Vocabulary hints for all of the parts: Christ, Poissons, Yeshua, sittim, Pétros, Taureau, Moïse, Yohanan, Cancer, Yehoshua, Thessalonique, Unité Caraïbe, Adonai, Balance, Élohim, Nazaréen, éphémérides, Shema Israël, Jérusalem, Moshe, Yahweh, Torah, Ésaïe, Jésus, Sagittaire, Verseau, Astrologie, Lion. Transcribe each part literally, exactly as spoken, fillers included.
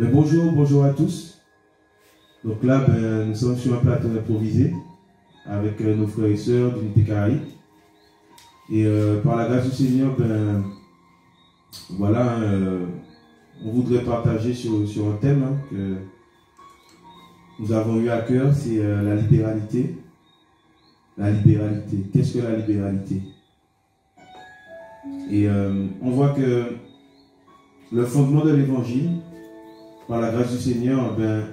Mais bonjour, bonjour à tous. Donc là, ben, nous sommes sur un plateau improvisé avec euh, nos frères et sœurs d'Unité Caraïbe. Et euh, par la grâce du Seigneur, ben, voilà, euh, on voudrait partager sur, sur un thème hein, que nous avons eu à cœur, c'est euh, la libéralité. La libéralité. Qu'est-ce que la libéralité? Et euh, on voit que le fondement de l'évangile, par la grâce du Seigneur, ben,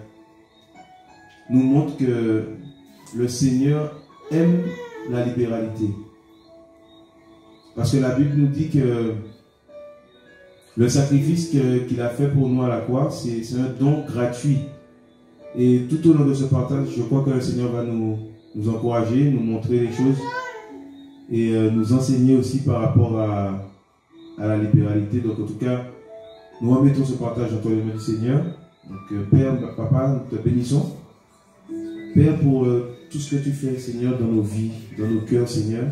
nous montre que le Seigneur aime la libéralité. Parce que la Bible nous dit que le sacrifice qu'il a fait pour nous à la croix, c'est un don gratuit. Et tout au long de ce partage, je crois que le Seigneur va nous, nous encourager, nous montrer les choses et nous enseigner aussi par rapport à, à la libéralité. Donc en tout cas, nous remettons ce partage entre les mains du Seigneur. Donc Père, Papa, nous te bénissons. Père, pour euh, tout ce que tu fais, Seigneur, dans nos vies, dans nos cœurs, Seigneur.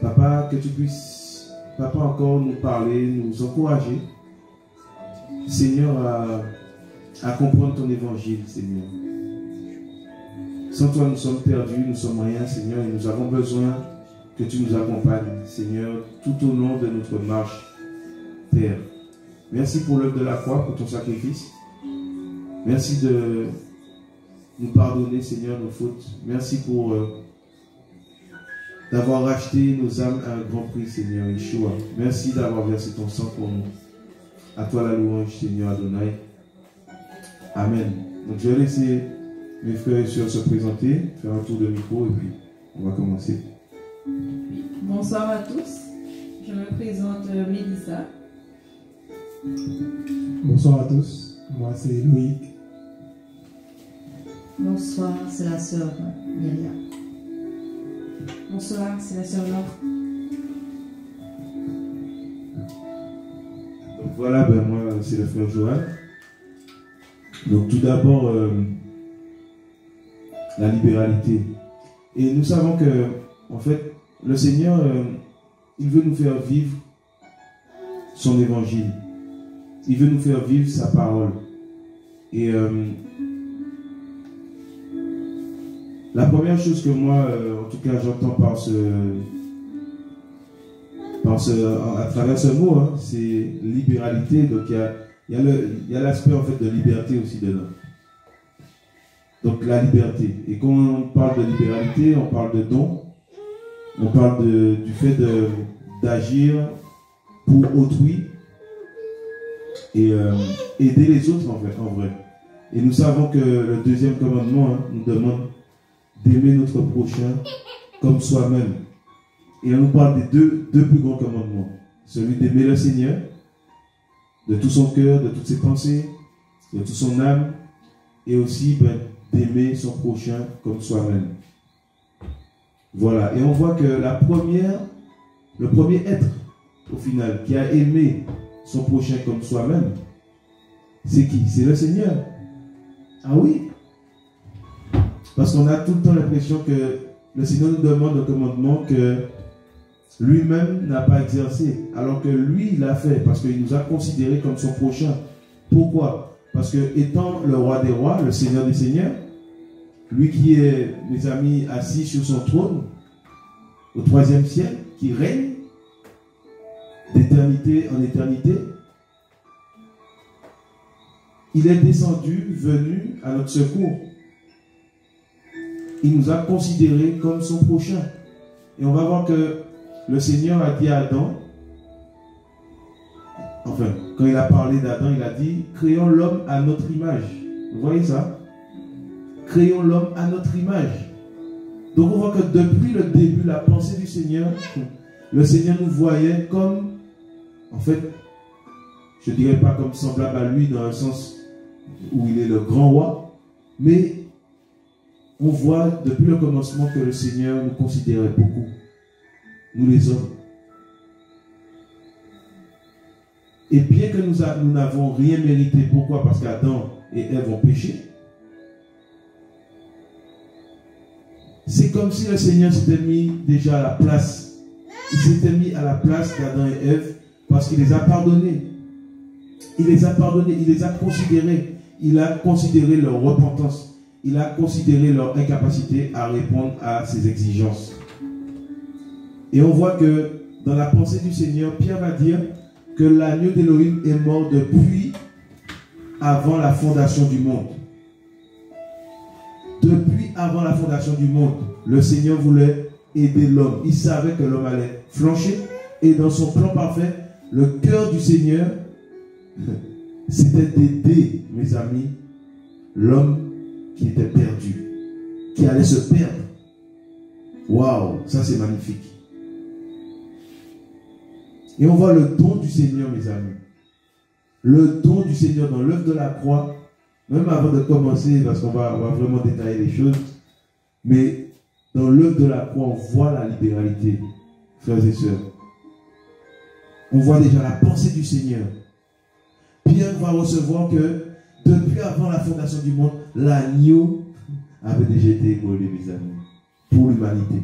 Papa, que tu puisses, Papa, encore nous parler, nous encourager, Seigneur, à, à comprendre ton évangile, Seigneur. Sans toi, nous sommes perdus, nous sommes rien, Seigneur, et nous avons besoin que tu nous accompagnes, Seigneur, tout au long de notre marche, Père. Merci pour l'œuvre de la croix, pour ton sacrifice. Merci de nous pardonner, Seigneur, nos fautes. Merci pour euh, d'avoir racheté nos âmes à un grand prix, Seigneur, Yeshua. Merci d'avoir versé ton sang pour nous. À toi la louange, Seigneur Adonai. Amen. Donc je vais laisser mes frères et sœurs se présenter, faire un tour de micro et puis on va commencer. Bonsoir à tous. Je me présente Mélissa. Bonsoir à tous. Moi c'est Loïc. Bonsoir, c'est la sœur Myria. Bonsoir, c'est la sœur Laure. Donc voilà, ben moi c'est le frère Joël. Donc tout d'abord, euh, la libéralité. Et nous savons que, en fait, le Seigneur, euh, il veut nous faire vivre son évangile. Il veut nous faire vivre sa parole. Et euh, la première chose que moi, euh, en tout cas, j'entends par ce, par ce, à travers ce mot, hein, c'est libéralité. Donc, il y a, a l'aspect en fait de liberté aussi dedans. Donc, la liberté. Et quand on parle de libéralité, on parle de don, on parle de, du fait d'agir pour autrui et euh, aider les autres en fait, en vrai. Et nous savons que le deuxième commandement hein, nous demande d'aimer notre prochain comme soi-même. Et on nous parle des deux, deux plus grands commandements. Celui d'aimer le Seigneur, de tout son cœur, de toutes ses pensées, de toute son âme, et aussi ben, d'aimer son prochain comme soi-même. Voilà. Et on voit que la première, le premier être, au final, qui a aimé son prochain comme soi-même, c'est qui? C'est le Seigneur. Ah oui? Parce qu'on a tout le temps l'impression que le Seigneur nous demande un commandement que lui-même n'a pas exercé, alors que lui, il l'a fait, parce qu'il nous a considérés comme son prochain. Pourquoi? Parce que étant le roi des rois, le Seigneur des seigneurs, lui qui est, mes amis, assis sur son trône, au troisième siècle, qui règne d'éternité en éternité, il est descendu, venu à notre secours. Il nous a considérés comme son prochain. Et on va voir que le Seigneur a dit à Adam, enfin, quand il a parlé d'Adam, il a dit, créons l'homme à notre image. Vous voyez ça? Créons l'homme à notre image. Donc on voit que depuis le début, la pensée du Seigneur, le Seigneur nous voyait comme, en fait, je ne dirais pas comme semblable à lui dans le sens où il est le grand roi, mais on voit depuis le commencement que le Seigneur nous considérait beaucoup, nous les hommes. Et bien que nous n'avons rien mérité, pourquoi? Parce qu'Adam et Ève ont péché. C'est comme si le Seigneur s'était mis déjà à la place. Il s'était mis à la place d'Adam et Ève parce qu'il les a pardonnés. il les a pardonnés, il les a considérés, il a considéré leur repentance, il a considéré leur incapacité à répondre à ses exigences. Et on voit que dans la pensée du Seigneur, Pierre va dire que l'agneau d'Élohim est mort depuis avant la fondation du monde. Depuis avant la fondation du monde, le Seigneur voulait aider l'homme. Il savait que l'homme allait flancher. Et dans son plan parfait, le cœur du Seigneur, c'était d'aider, mes amis, l'homme qui était perdu, qui allait se perdre. Waouh, ça c'est magnifique. Et on voit le don du Seigneur, mes amis. Le don du Seigneur dans l'œuvre de la croix, même avant de commencer, parce qu'on va, on va vraiment détailler les choses, mais dans l'œuvre de la croix, on voit la libéralité, frères et sœurs. On voit déjà la pensée du Seigneur. Pierre va recevoir que, depuis avant la fondation du monde, l'agneau avait déjà été immolé, mes amis, pour l'humanité.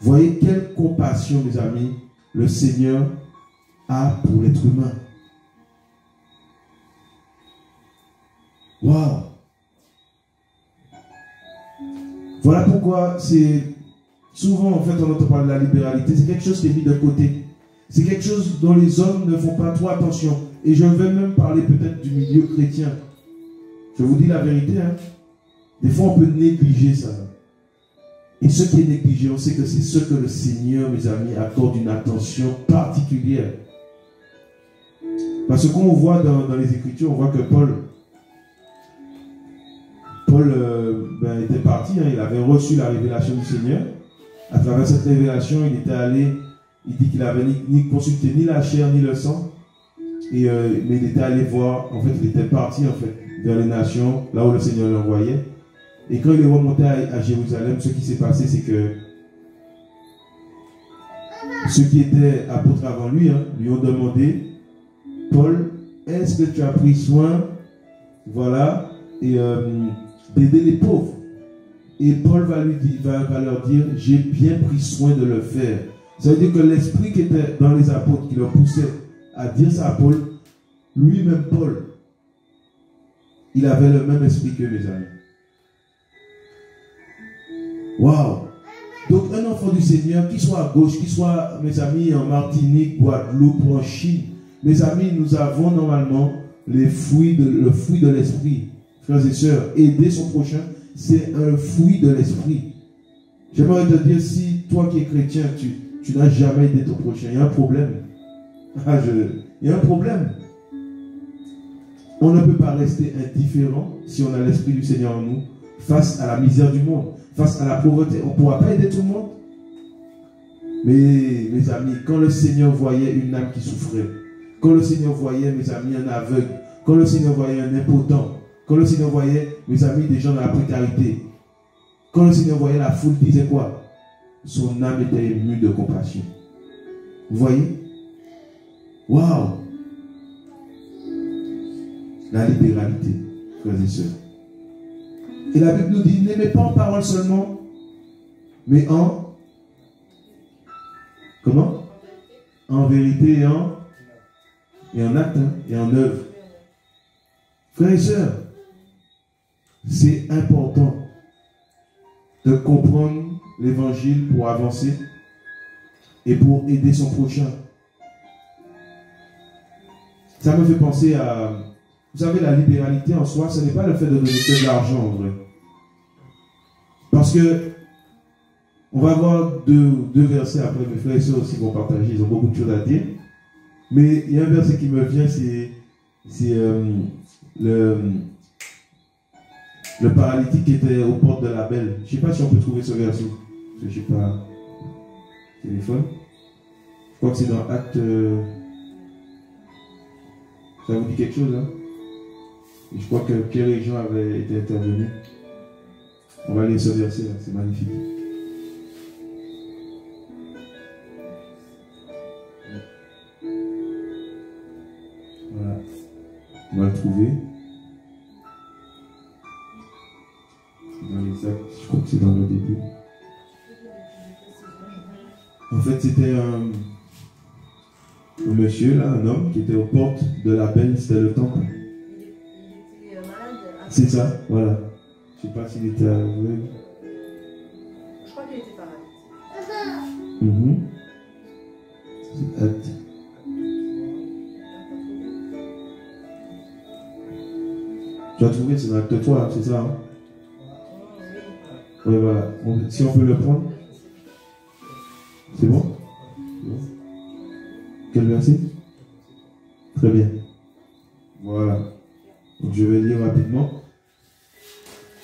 Voyez quelle compassion, mes amis, le Seigneur a pour l'être humain. Waouh! Voilà pourquoi c'est... Souvent, en fait, on entend parler de la libéralité. C'est quelque chose qui est mis de côté. C'est quelque chose dont les hommes ne font pas trop attention. Et je vais même parler peut-être du milieu chrétien. Je vous dis la vérité. Hein. Des fois, on peut négliger ça. Et ce qui est négligé, on sait que c'est ce que le Seigneur, mes amis, accorde une attention particulière. Parce qu'on voit dans, dans les Écritures, on voit que Paul, Paul euh, ben, était parti. Hein, il avait reçu la révélation du Seigneur. À travers cette révélation, il était allé, il dit qu'il n'avait ni, ni consulté ni la chair ni le sang, et, euh, mais il était allé voir, en fait, il était parti en fait, vers les nations, là où le Seigneur l'envoyait. Et quand il est remonté à, à Jérusalem, ce qui s'est passé, c'est que ceux qui étaient apôtres avant lui, hein, lui ont demandé, Paul, est-ce que tu as pris soin, voilà, et euh, d'aider les pauvres? Et Paul va, lui dire, va, va leur dire, j'ai bien pris soin de le faire. Ça veut dire que l'esprit qui était dans les apôtres, qui leur poussait à dire ça à Paul, lui-même Paul, il avait le même esprit que mes amis. Waouh! Donc un enfant du Seigneur, qu'il soit à gauche, qu'il soit, mes amis, en Martinique, Guadeloupe, en Chine, mes amis, nous avons normalement les fruits de, le fruit de l'esprit. Frères et sœurs, aider son prochain, c'est un fruit de l'esprit. J'aimerais te dire, si toi qui es chrétien, tu, tu n'as jamais aidé ton prochain, il y a un problème. Ah, je, il y a un problème. On ne peut pas rester indifférent, si on a l'esprit du Seigneur en nous, face à la misère du monde, face à la pauvreté. On ne pourra pas aider tout le monde. Mais, mes amis, quand le Seigneur voyait une âme qui souffrait, quand le Seigneur voyait, mes amis, un aveugle, quand le Seigneur voyait un impotent, quand le Seigneur voyait, mes amis, des gens dans la précarité, quand le Seigneur voyait la foule, disait quoi? Son âme était émue de compassion. Vous voyez? Waouh! La libéralité, frères et sœurs. Et la Bible nous dit, n'aimez pas en parole seulement, mais en... Comment? En vérité et en... Et en acte, hein, et en œuvre. Frères et sœurs, c'est important de comprendre l'évangile pour avancer et pour aider son prochain. Ça me fait penser à... Vous savez, la libéralité en soi, ce n'est pas le fait de donner de l'argent en vrai. Parce que on va voir deux, deux versets après, mes frères et sœurs aussi vont partager, ils ont beaucoup de choses à dire. Mais il y a un verset qui me vient, c'est... Le, le paralytique qui était aux portes de la Belle. Je ne sais pas si on peut trouver ce verset. Je ne sais pas. Téléphone. Je crois que c'est dans Acte. Ça vous dit quelque chose, hein? Je crois que Pierre et Jean avaient été intervenus. On va lire ce verset, hein? C'est magnifique. Voilà. On va le trouver. Dans les actes, je crois que c'est dans le début. En fait, c'était un... un monsieur, là, un homme qui était aux portes de la peine, c'était le temple. C'est ça, voilà. Je ne sais pas s'il était aveugle. Je crois qu'il était pareil. Mm-hmm. C'est tu as trouvé, c'est dans l'acte trois, c'est ça, hein? Oui, voilà. On, si on peut le prendre. C'est bon? bon Quel verset? Très bien. Voilà. Donc je vais lire rapidement.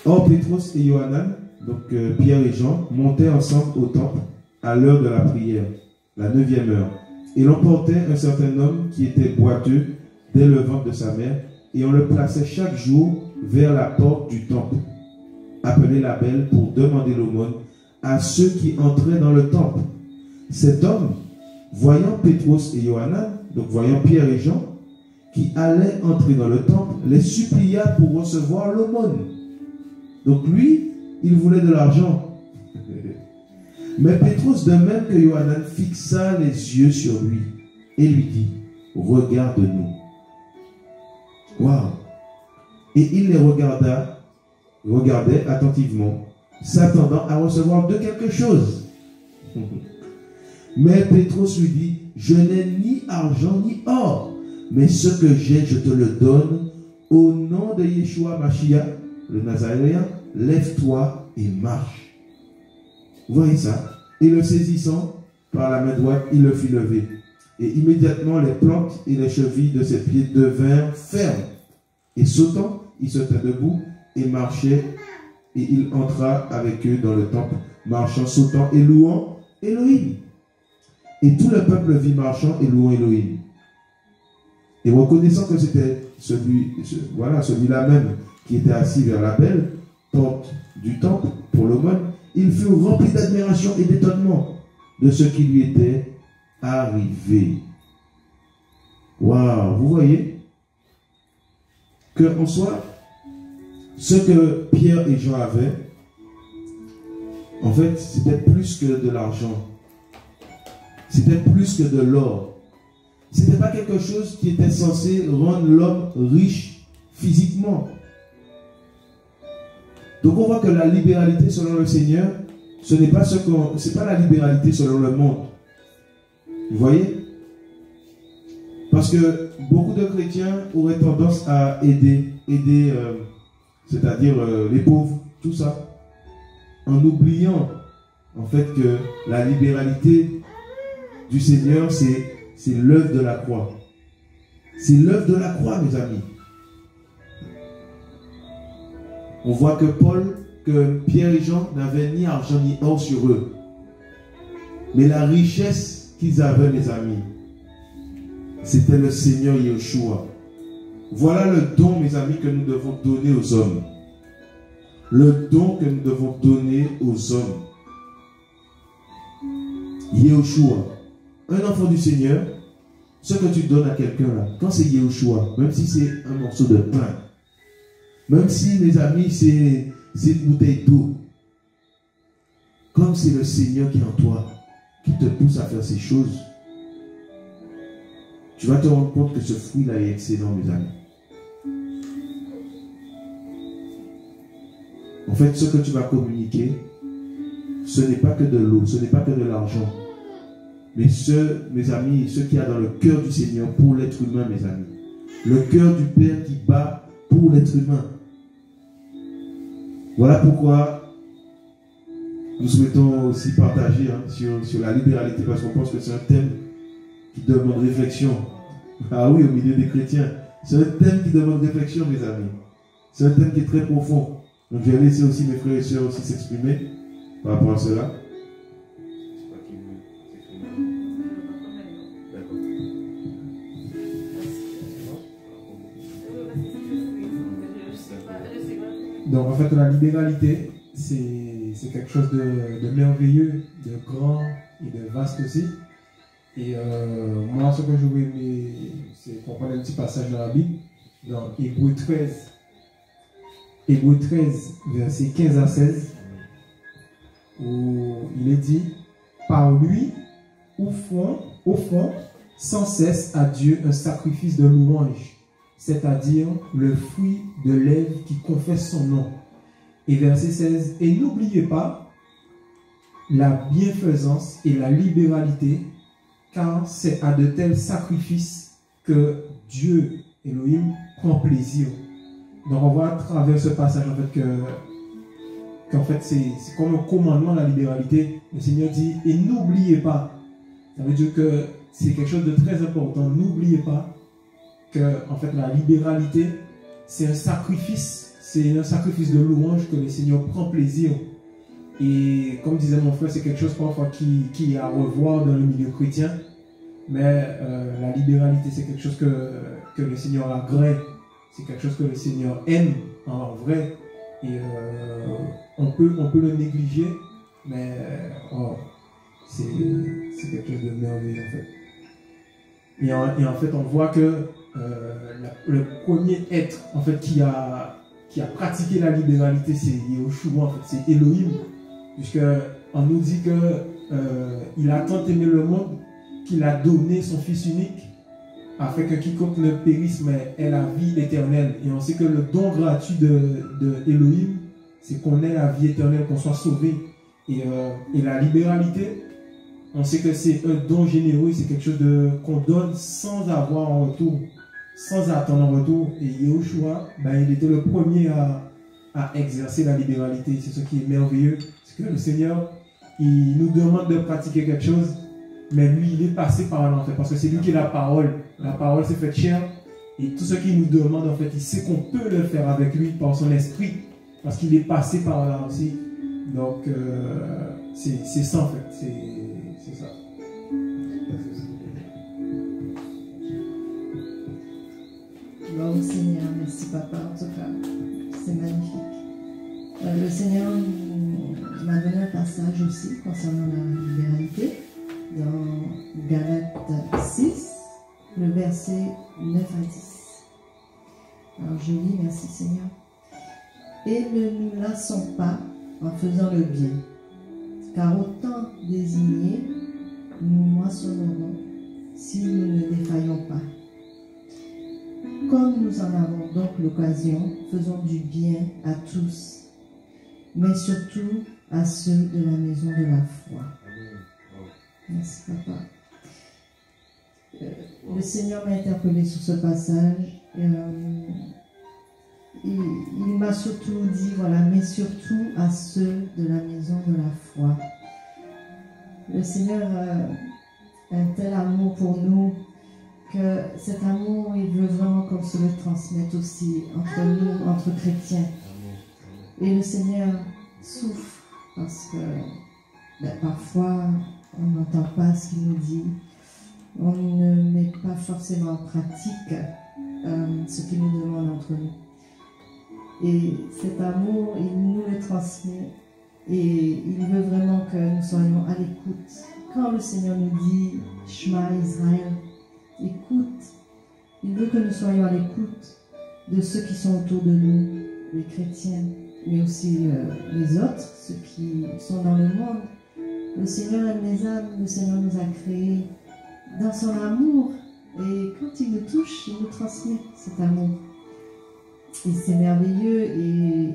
Or, Pétros et Yohanan, donc euh, Pierre et Jean, montaient ensemble au temple à l'heure de la prière, la neuvième heure. Et l'on portait un certain homme qui était boiteux dès le ventre de sa mère, et on le plaçait chaque jour vers la porte du temple, appelé la belle, pour demander l'aumône à ceux qui entraient dans le temple. Cet homme, voyant Pétros et Yohanan, donc voyant Pierre et Jean, qui allaient entrer dans le temple, les supplia pour recevoir l'aumône. Donc lui, il voulait de l'argent. Mais Pétros, de même que Yohanan, fixa les yeux sur lui et lui dit, « Regarde-nous. » Wow. Et il les regarda, regardait attentivement, s'attendant à recevoir de quelque chose. Mais Pétros lui dit, « Je n'ai ni argent ni or, mais ce que j'ai, je te le donne. Au nom de Yeshua Mashiach, le Nazaréen, lève-toi et marche. » Vous voyez ça? Et le saisissant par la main droite, il le fit lever. Et immédiatement, les plantes et les chevilles de ses pieds devinrent fermes. Et sautant, il se tint debout et marchait. Et il entra avec eux dans le temple, marchant, sautant et louant Élohim. Et tout le peuple vit marchant et louant Élohim. Et reconnaissant que c'était celui, voilà, celui-là même qui était assis vers la belle porte du temple pour l'aumône, ils furent remplis d'admiration et d'étonnement de ce qui lui était arrivé. Waouh, vous voyez que en soi, ce que Pierre et Jean avaient, en fait, c'était plus que de l'argent. C'était plus que de l'or. C'était pas quelque chose qui était censé rendre l'homme riche physiquement. Donc on voit que la libéralité selon le Seigneur, ce n'est pas ce qu'on, c'est pas la libéralité selon le monde. Vous voyez? Parce que beaucoup de chrétiens auraient tendance à aider, aider, euh, c'est-à-dire euh, les pauvres, tout ça, en oubliant en fait que la libéralité du Seigneur, c'est c'est l'œuvre de la croix. C'est l'œuvre de la croix, mes amis. On voit que Paul, que Pierre et Jean n'avaient ni argent ni or sur eux. Mais la richesse qu'ils avaient, mes amis, c'était le Seigneur Yehoshua. Voilà le don, mes amis, que nous devons donner aux hommes. Le don que nous devons donner aux hommes. Yehoshua, un enfant du Seigneur, ce que tu donnes à quelqu'un là, quand c'est Yehoshua, même si c'est un morceau de pain, même si, mes amis, c'est une bouteille d'eau, comme c'est le Seigneur qui est en toi, qui te pousse à faire ces choses, tu vas te rendre compte que ce fruit-là est excellent, mes amis. En fait, ce que tu vas communiquer, ce n'est pas que de l'eau, ce n'est pas que de l'argent, mais ce, mes amis, ce qu'il y a dans le cœur du Seigneur pour l'être humain, mes amis, le cœur du Père qui bat pour l'être humain. Voilà pourquoi nous souhaitons aussi partager hein, sur, sur la libéralité, parce qu'on pense que c'est un thème qui demande réflexion. Ah oui, au milieu des chrétiens, c'est un thème qui demande réflexion, mes amis. C'est un thème qui est très profond. Donc je vais laisser aussi mes frères et sœurs aussi s'exprimer par rapport à cela. Donc en fait, la libéralité, c'est C'est quelque chose de, de merveilleux, de grand et de vaste aussi. Et euh, moi, ce que je voulais aimer, c'est comprendre un petit passage de la Bible, dans Hébreux treize, Hébreux treize, versets quinze à seize, où il est dit, « Par lui, offrons sans cesse à Dieu un sacrifice de louange, c'est-à-dire le fruit de lèvres qui confesse son nom. Et verset seize, et n'oubliez pas la bienfaisance et la libéralité, car c'est à de tels sacrifices que Dieu, Elohim, prend plaisir. Donc on voit à travers ce passage en fait que qu'en fait c'est comme un commandement la libéralité. Le Seigneur dit et n'oubliez pas. Ça veut dire que c'est quelque chose de très important. N'oubliez pas que en fait la libéralité c'est un sacrifice, c'est un sacrifice de louange que le Seigneur prend plaisir. Et comme disait mon frère, c'est quelque chose parfois qui, qui est à revoir dans le milieu chrétien. Mais euh, la libéralité c'est quelque chose que, que le Seigneur agrée. C'est quelque chose que le Seigneur aime en vrai. Et euh, on, peut, on peut le négliger, mais oh, c'est quelque chose de merveilleux en fait. Et en, et en fait, on voit que euh, la, le premier être en fait, qui, a, qui a pratiqué la libéralité, c'est Yehoshua, en fait, c'est Elohim. Puisqu'on nous dit qu'il euh, a tant aimé le monde qu'il a donné son Fils unique, afin que quiconque ne périsse, mais ait la vie éternelle. Et on sait que le don gratuit de, de Elohim, c'est qu'on ait la vie éternelle, qu'on soit sauvé. Et, euh, et la libéralité, on sait que c'est un don généreux, c'est quelque chose qu'on donne sans avoir en retour, sans attendre en retour. Et Yehoshua, ben, il était le premier à, à exercer la libéralité. C'est ce qui est merveilleux, c'est que le Seigneur, il nous demande de pratiquer quelque chose, mais lui, il est passé par là, en fait, parce que c'est lui qui est la parole. La parole s'est faite chair. Et tout ce qu'il nous demande, en fait, il sait qu'on peut le faire avec lui par son esprit. Parce qu'il est passé par là aussi. Donc, euh, c'est ça, en fait. C'est ça. Wow, Seigneur, merci, Papa, en tout cas. C'est magnifique. Euh, le Seigneur m'a donné un passage aussi concernant la libéralité. Dans Galates six, le verset neuf à dix. Alors je lis, merci Seigneur. Et ne nous lassons pas en faisant le bien, car au temps désigné, nous moissonnerons si nous ne défaillons pas. Comme nous en avons donc l'occasion, faisons du bien à tous, mais surtout à ceux de la maison de la foi. Merci, Papa. Euh, le Seigneur m'a interpellé sur ce passage. Euh, il il m'a surtout dit, voilà, mais surtout à ceux de la maison de la foi. Le Seigneur euh, a un tel amour pour nous que cet amour, il veut vraiment qu'on se le transmette aussi entre nous, entre chrétiens. Et le Seigneur souffre parce que ben, parfois... on n'entend pas ce qu'il nous dit, on ne met pas forcément en pratique euh, ce qu'il nous demande entre nous. Et cet amour, il nous le transmet et il veut vraiment que nous soyons à l'écoute. Quand le Seigneur nous dit « Shema Israël », écoute, il veut que nous soyons à l'écoute de ceux qui sont autour de nous, les chrétiens, mais aussi euh, les autres, ceux qui sont dans le monde. Le Seigneur aime les âmes, le Seigneur nous a créés dans son amour. Et quand il nous touche, il nous transmet cet amour. Et c'est merveilleux et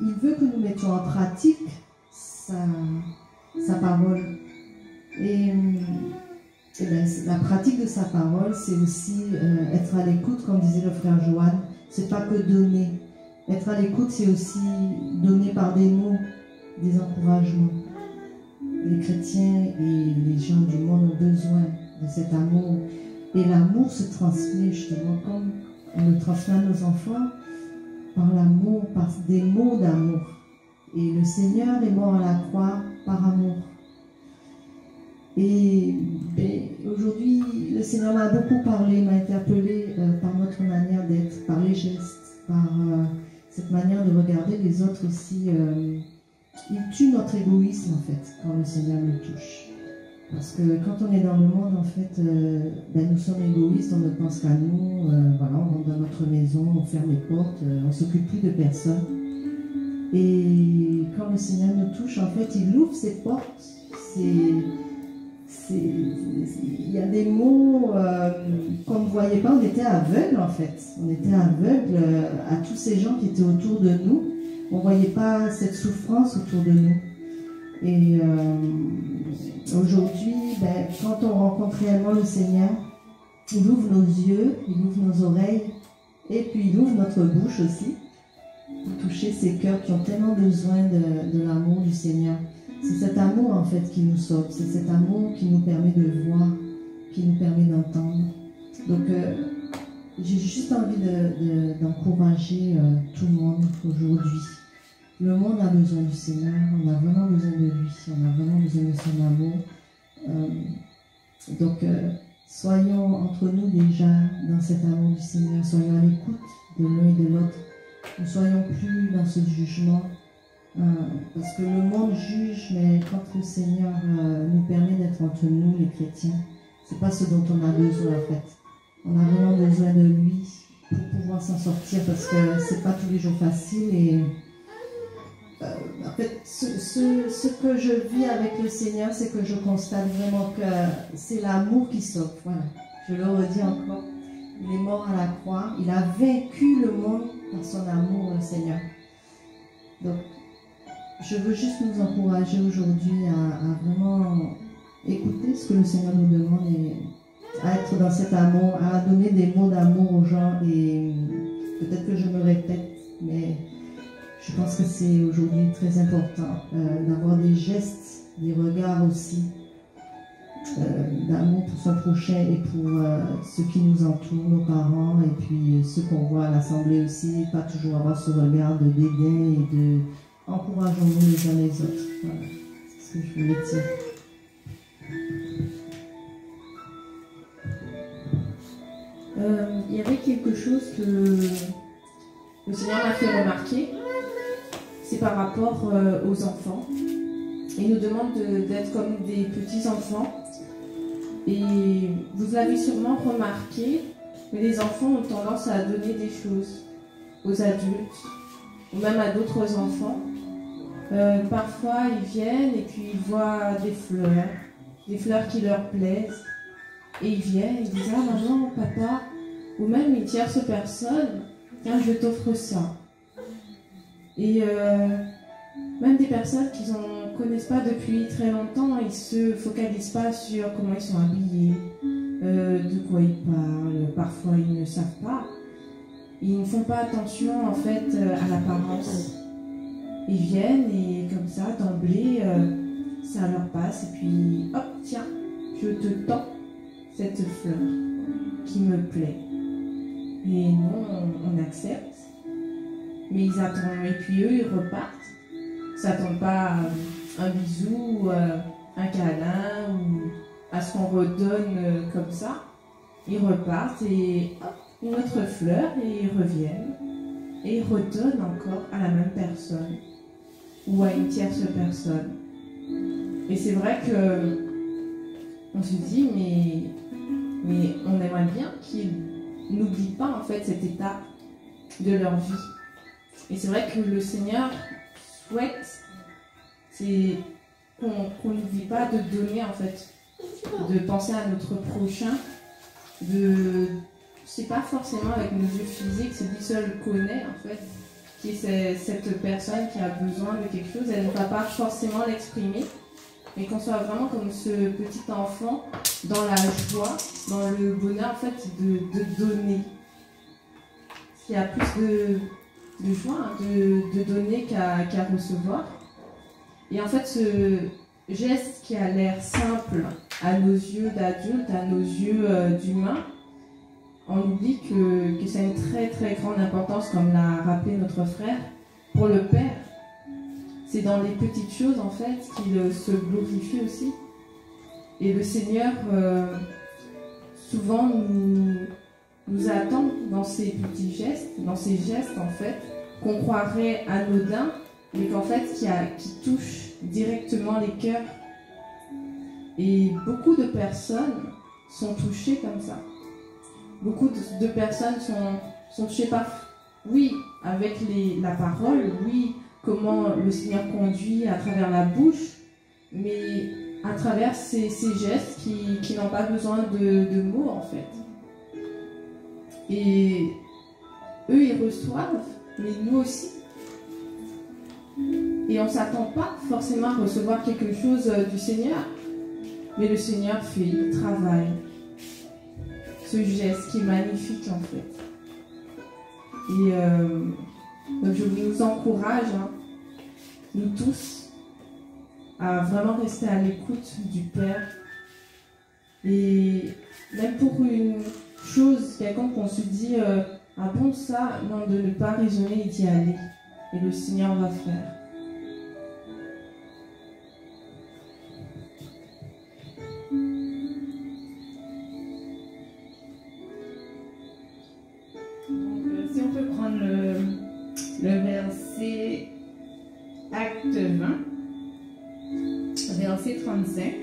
il veut que nous mettions en pratique sa, sa parole. Et, et bien, la pratique de sa parole, c'est aussi euh, être à l'écoute, comme disait le frère Joanne. C'est pas que donner. Être à l'écoute, c'est aussi donner par des mots, des encouragements. Les chrétiens et les gens du monde ont besoin de cet amour. Et l'amour se transmet justement comme on le transmet à nos enfants, par l'amour, par des mots d'amour. Et le Seigneur est mort à la croix par amour. Et, et aujourd'hui, le Seigneur m'a beaucoup parlé, m'a interpellé euh, par notre manière d'être, par les gestes, par euh, cette manière de regarder les autres aussi. Euh, Il tue notre égoïsme, en fait, quand le Seigneur nous touche. Parce que quand on est dans le monde, en fait, euh, ben, nous sommes égoïstes, on ne pense qu'à nous, euh, voilà, on rentre dans notre maison, on ferme les portes, euh, on ne s'occupe plus de personne. Et quand le Seigneur nous touche, en fait, il ouvre ses portes, ses, il y a des mots euh, qu'on ne voyait pas, on était aveugles en fait. On était aveugles à tous ces gens qui étaient autour de nous. On ne voyait pas cette souffrance autour de nous. Et euh, aujourd'hui, ben, quand on rencontre réellement le Seigneur, il ouvre nos yeux, il ouvre nos oreilles, et puis il ouvre notre bouche aussi, pour toucher ces cœurs qui ont tellement besoin de, de l'amour du Seigneur. C'est cet amour en fait qui nous sauve, c'est cet amour qui nous permet de voir, qui nous permet d'entendre. Donc euh, j'ai juste envie de, de, d'encourager euh, tout le monde aujourd'hui. Le monde a besoin du Seigneur, on a vraiment besoin de lui, on a vraiment besoin de son amour. Euh, donc euh, soyons entre nous déjà dans cet amour du Seigneur, soyons à l'écoute de l'un et de l'autre, ne soyons plus dans ce jugement. Parce que le monde juge, mais quand le Seigneur euh, nous permet d'être entre nous, les chrétiens, c'est pas ce dont on a besoin en fait. On a vraiment besoin de lui pour pouvoir s'en sortir, parce que c'est pas tous les jours facile. Et euh, en fait, ce, ce, ce que je vis avec le Seigneur, c'est que je constate vraiment que c'est l'amour qui sauve. Voilà, je le redis encore. Il est mort à la croix, il a vaincu le monde par son amour, le Seigneur. Donc je veux juste nous encourager aujourd'hui à, à vraiment écouter ce que le Seigneur nous demande et à être dans cet amour, à donner des mots d'amour aux gens. Et peut-être que je me répète, mais je pense que c'est aujourd'hui très important euh, d'avoir des gestes, des regards aussi, euh, d'amour pour son prochain et pour euh, ceux qui nous entourent, nos parents et puis ceux qu'on voit à l'Assemblée aussi, pas toujours avoir ce regard de dédain et de... Encourageons-nous les uns les autres. Voilà, c'est ce que je voulais dire. Euh, il y avait quelque chose que le Seigneur m'a fait remarquer. C'est par rapport euh, aux enfants. Il nous demande d'être de, comme des petits-enfants. Et vous l'avez sûrement remarqué, mais les enfants ont tendance à donner des choses aux adultes, ou même à d'autres enfants. Euh, parfois, ils viennent et puis ils voient des fleurs, des fleurs qui leur plaisent. Et ils viennent, ils disent « Ah, maman, papa » ou même une tierce personne « Tiens, je t'offre ça ». Et euh, même des personnes qu'ils ne connaissent pas depuis très longtemps, ils ne se focalisent pas sur comment ils sont habillés, euh, de quoi ils parlent, parfois ils ne savent pas. Ils ne font pas attention en fait euh, à l'apparence. Ils viennent et comme ça, d'emblée, euh, ça leur passe. Et puis, hop, tiens, je te tends cette fleur qui me plaît. Et non, on, on accepte. Mais ils attendent. Et puis eux, ils repartent. Ils ne s'attendent pas à un bisou, euh, un câlin, ou à ce qu'on redonne euh, comme ça. Ils repartent et hop, une autre fleur, et ils reviennent et ils redonnent encore à la même personne ou à une tierce personne. Et c'est vrai que on se dit mais, mais on aimerait bien qu'ils n'oublient pas en fait cette étape de leur vie. Et c'est vrai que le Seigneur souhaite c'est qu'on qu'on n'oublie pas de donner en fait, de penser à notre prochain, de... C'est pas forcément avec nos yeux physiques, c'est lui seul connaît en fait, qui est cette personne qui a besoin de quelque chose, elle ne va pas forcément l'exprimer, mais qu'on soit vraiment comme ce petit enfant dans la joie, dans le bonheur en fait de, de donner. Parce qu'il y a plus de, de joie hein, de, de donner qu'à qu'à recevoir. Et en fait ce geste qui a l'air simple à nos yeux d'adultes, à nos yeux euh, d'humains, on oublie que, que ça a une très très grande importance, comme l'a rappelé notre frère, pour le Père. C'est dans les petites choses en fait qu'il se glorifie aussi. Et le Seigneur euh, souvent nous, nous attend dans ces petits gestes, dans ces gestes en fait, qu'on croirait anodins, mais qu'en fait qui, a, qui touchent directement les cœurs. Et beaucoup de personnes sont touchées comme ça. Beaucoup de personnes sont, sont touchées par, oui, avec les, la parole, oui, comment le Seigneur conduit à travers la bouche, mais à travers ces, ces gestes qui, qui n'ont pas besoin de, de mots en fait. Et eux, ils reçoivent, mais nous aussi. Et on ne s'attend pas forcément à recevoir quelque chose du Seigneur. Mais le Seigneur fait le travail. Ce geste qui est magnifique en fait. Et euh, donc je vous encourage, hein, nous tous, à vraiment rester à l'écoute du Père. Et même pour une chose, quelqu'un qu'on se dit, euh, ah bon ça, non, de ne pas raisonner et d'y aller. Et le Seigneur va faire. Acte vingt, verset trente-cinq.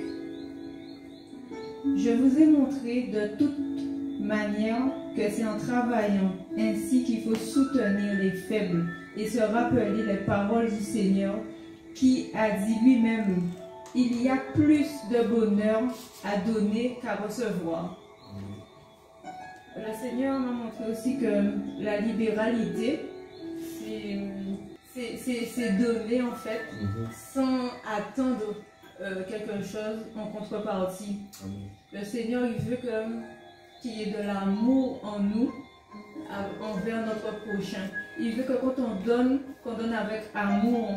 Je vous ai montré de toute manière que c'est en travaillant ainsi qu'il faut soutenir les faibles et se rappeler les paroles du Seigneur qui a dit lui-même, il y a plus de bonheur à donner qu'à recevoir. Le Seigneur m'a montré aussi que la libéralité, c'est... c'est donné en fait, mm-hmm. sans attendre euh, quelque chose en contrepartie. Mm-hmm. Le Seigneur, il veut qu'il y ait de l'amour en nous, à, envers notre prochain. Il veut que quand on donne, qu'on donne avec amour.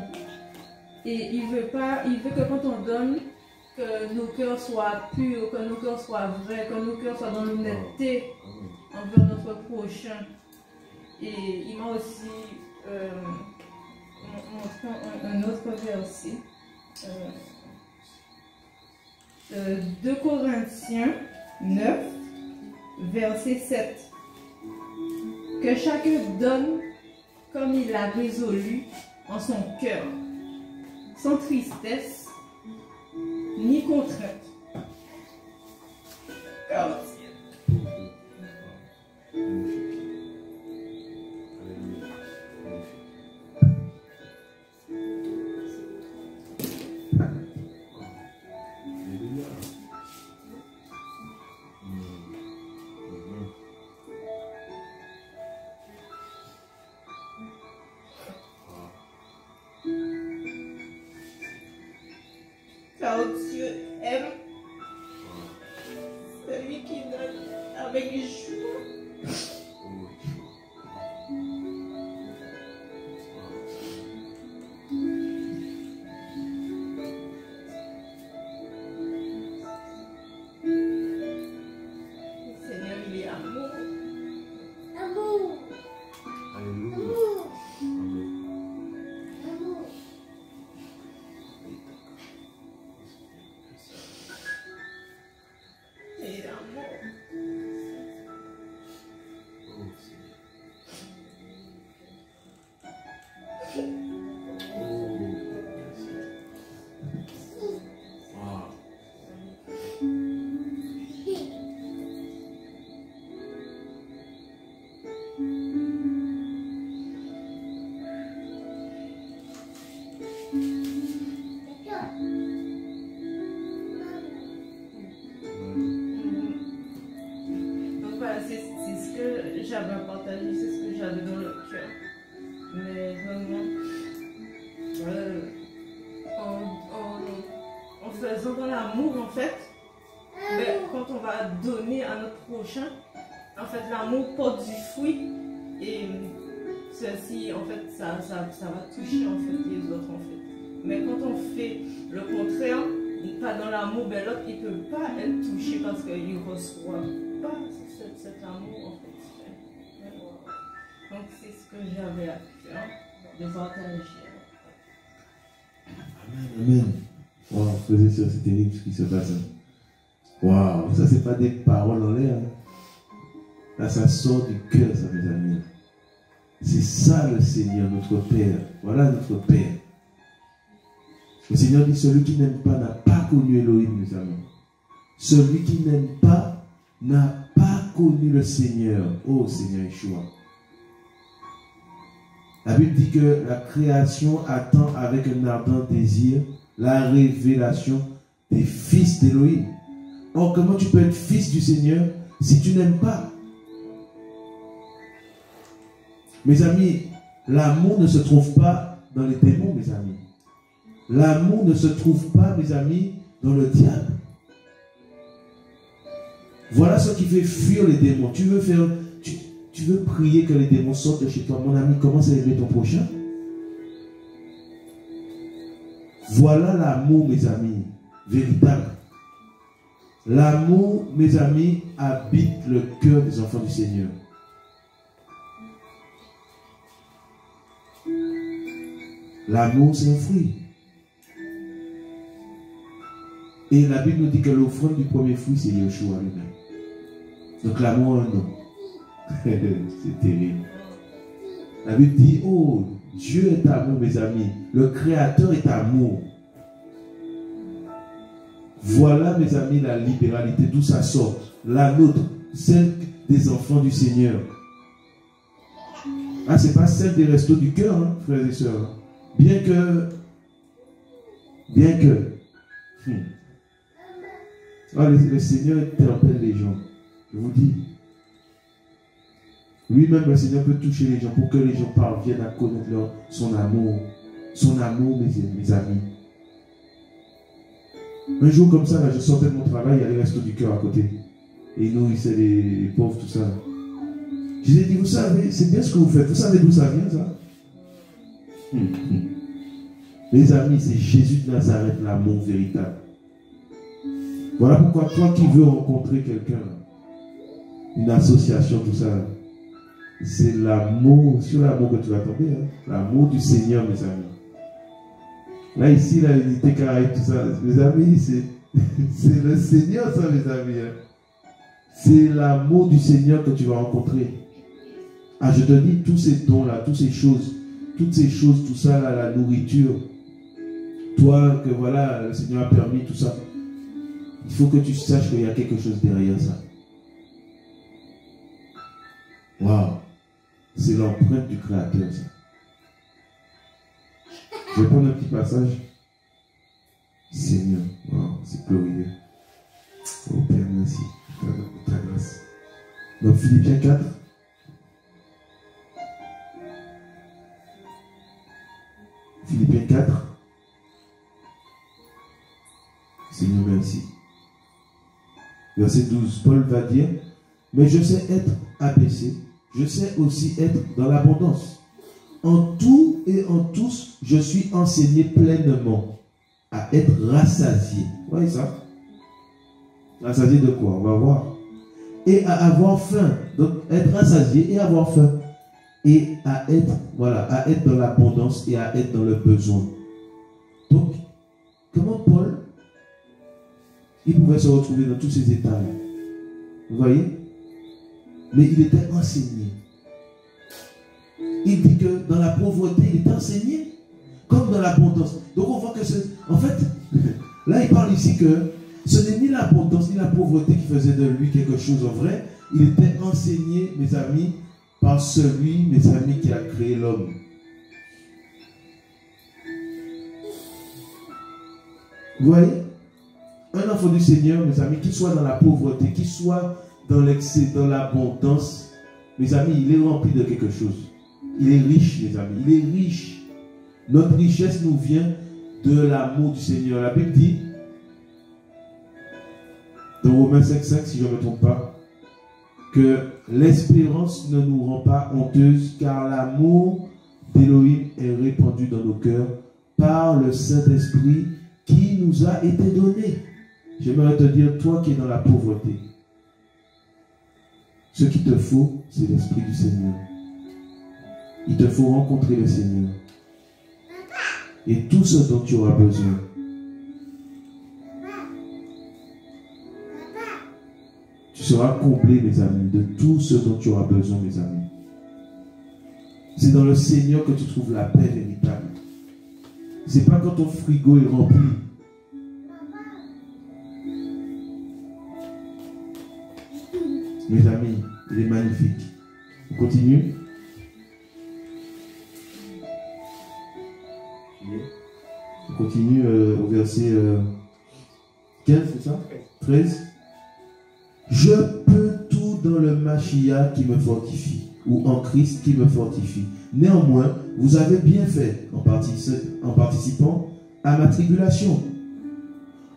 Et il veut, pas, il veut que quand on donne, que nos cœurs soient purs, que nos cœurs soient vrais, que nos cœurs soient dans l'honnêteté envers notre prochain. Et il m'a aussi... Euh, un autre verset, euh, deux Corinthiens neuf, verset sept. Que chacun donne comme il l'a résolu en son cœur, sans tristesse ni contrainte. Car Dieu aime celui qui donne avec Yeshua. Le Seigneur, il est amour. Amour. Alléluia. En fait, l'amour porte du fruit et ceci, en fait, ça, ça, ça va toucher en fait, les autres. En fait. Mais quand on fait le contraire, pas dans l'amour, ben, l'autre il ne peut pas être touché parce qu'il ne reçoit pas cet, cet amour. En fait. Donc, c'est ce que j'avais à faire de partager. Amen. Amen. Wow, frères et sœurs, c'est terrible ce qui se passe. Waouh, ça, c'est pas des paroles en l'air. Hein. Là, ça sort du cœur, ça, mes amis. C'est ça le Seigneur, notre Père. Voilà notre Père. Le Seigneur dit, celui qui n'aime pas n'a pas connu Elohim, mes amis. Celui qui n'aime pas n'a pas connu le Seigneur. Oh, Seigneur Yeshua. La Bible dit que la création attend avec un ardent désir la révélation des fils d'Élohim. Or, comment tu peux être fils du Seigneur si tu n'aimes pas? Mes amis, l'amour ne se trouve pas dans les démons, mes amis. L'amour ne se trouve pas, mes amis, dans le diable. Voilà ce qui fait fuir les démons. Tu veux faire, tu, tu veux prier que les démons sortent de chez toi. Mon ami, commence à aimer ton prochain. Voilà l'amour, mes amis, véritable. L'amour, mes amis, habite le cœur des enfants du Seigneur. L'amour, c'est un fruit. Et la Bible nous dit que l'offrande du premier fruit, c'est Yehoshua lui-même. Donc l'amour, non. C'est terrible. La Bible dit, oh, Dieu est amour, mes amis. Le Créateur est amour. Voilà, mes amis, la libéralité, d'où ça sort. La nôtre, celle des enfants du Seigneur. Ah, c'est pas celle des restos du cœur, hein, frères et sœurs. Bien que... Bien que... Hmm. Ah, le, le Seigneur interpelle les gens. Je vous dis. Lui-même, le Seigneur peut toucher les gens pour que les gens parviennent à connaître leur, son amour. Son amour, mes, mes amis. Un jour comme ça, là, je sortais de mon travail, il y avait les restos du cœur à côté. Et ils nourrissaient les, les pauvres, tout ça. Je lui ai dit, vous savez, c'est bien ce que vous faites. Vous savez d'où ça vient, ça? Hum, hum. Les amis, c'est Jésus de Nazareth, l'amour véritable. Voilà pourquoi toi qui veux rencontrer quelqu'un, une association, tout ça, c'est l'amour, sur l'amour que tu vas tomber, hein, l'amour du Seigneur, mes amis. Là, ici, la unité carrée, tout ça, mes amis, c'est le Seigneur, ça, mes amis. Hein. C'est l'amour du Seigneur que tu vas rencontrer. Ah, je te dis, tous ces dons-là, toutes ces choses, toutes ces choses, tout ça, là, la nourriture, toi, que voilà, le Seigneur a permis, tout ça, il faut que tu saches qu'il y a quelque chose derrière ça. Waouh! C'est l'empreinte du Créateur, ça. Je vais prendre un petit passage. Seigneur, wow, c'est glorieux. Oh Père, merci pour ta grâce. Donc Philippiens quatre. Philippiens quatre. Seigneur, merci. Verset douze, Paul va dire, mais je sais être abaissé, je sais aussi être dans l'abondance. En tout et en tous, je suis enseigné pleinement à être rassasié. Vous voyez ça? Rassasié de quoi? On va voir. Et à avoir faim. Donc, être rassasié et avoir faim. Et à être, voilà, à être dans l'abondance et à être dans le besoin. Donc, comment Paul, il pouvait se retrouver dans tous ces états-là? Vous voyez? Mais il était enseigné. Il dit que dans la pauvreté, il est enseigné, comme dans l'abondance. Donc on voit que, ce, en fait, là il parle ici que ce n'est ni l'abondance, ni la pauvreté qui faisait de lui quelque chose en vrai. Il était enseigné, mes amis, par celui, mes amis, qui a créé l'homme. Vous voyez? Un enfant du Seigneur, mes amis, qu'il soit dans la pauvreté, qu'il soit dans l'excès, dans l'abondance, mes amis, il est rempli de quelque chose. Il est riche, mes amis. Il est riche. Notre richesse nous vient de l'amour du Seigneur. La Bible dit, dans Romains cinq, cinq, si je ne me trompe pas, que l'espérance ne nous rend pas honteuse, car l'amour d'Élohim est répandu dans nos cœurs par le Saint-Esprit qui nous a été donné. J'aimerais te dire, toi qui es dans la pauvreté, ce qu'il te faut, c'est l'Esprit du Seigneur. Il te faut rencontrer le Seigneur. Et tout ce dont tu auras besoin. Tu seras comblé, mes amis, de tout ce dont tu auras besoin, mes amis. C'est dans le Seigneur que tu trouves la paix véritable. C'est pas quand ton frigo est rempli. Mes amis, il est magnifique. On continue. On continue euh, au verset euh, quinze, c'est ça? treize. Je peux tout dans le Machia qui me fortifie, ou en Christ qui me fortifie. Néanmoins, vous avez bien fait en, partici- en participant à ma tribulation.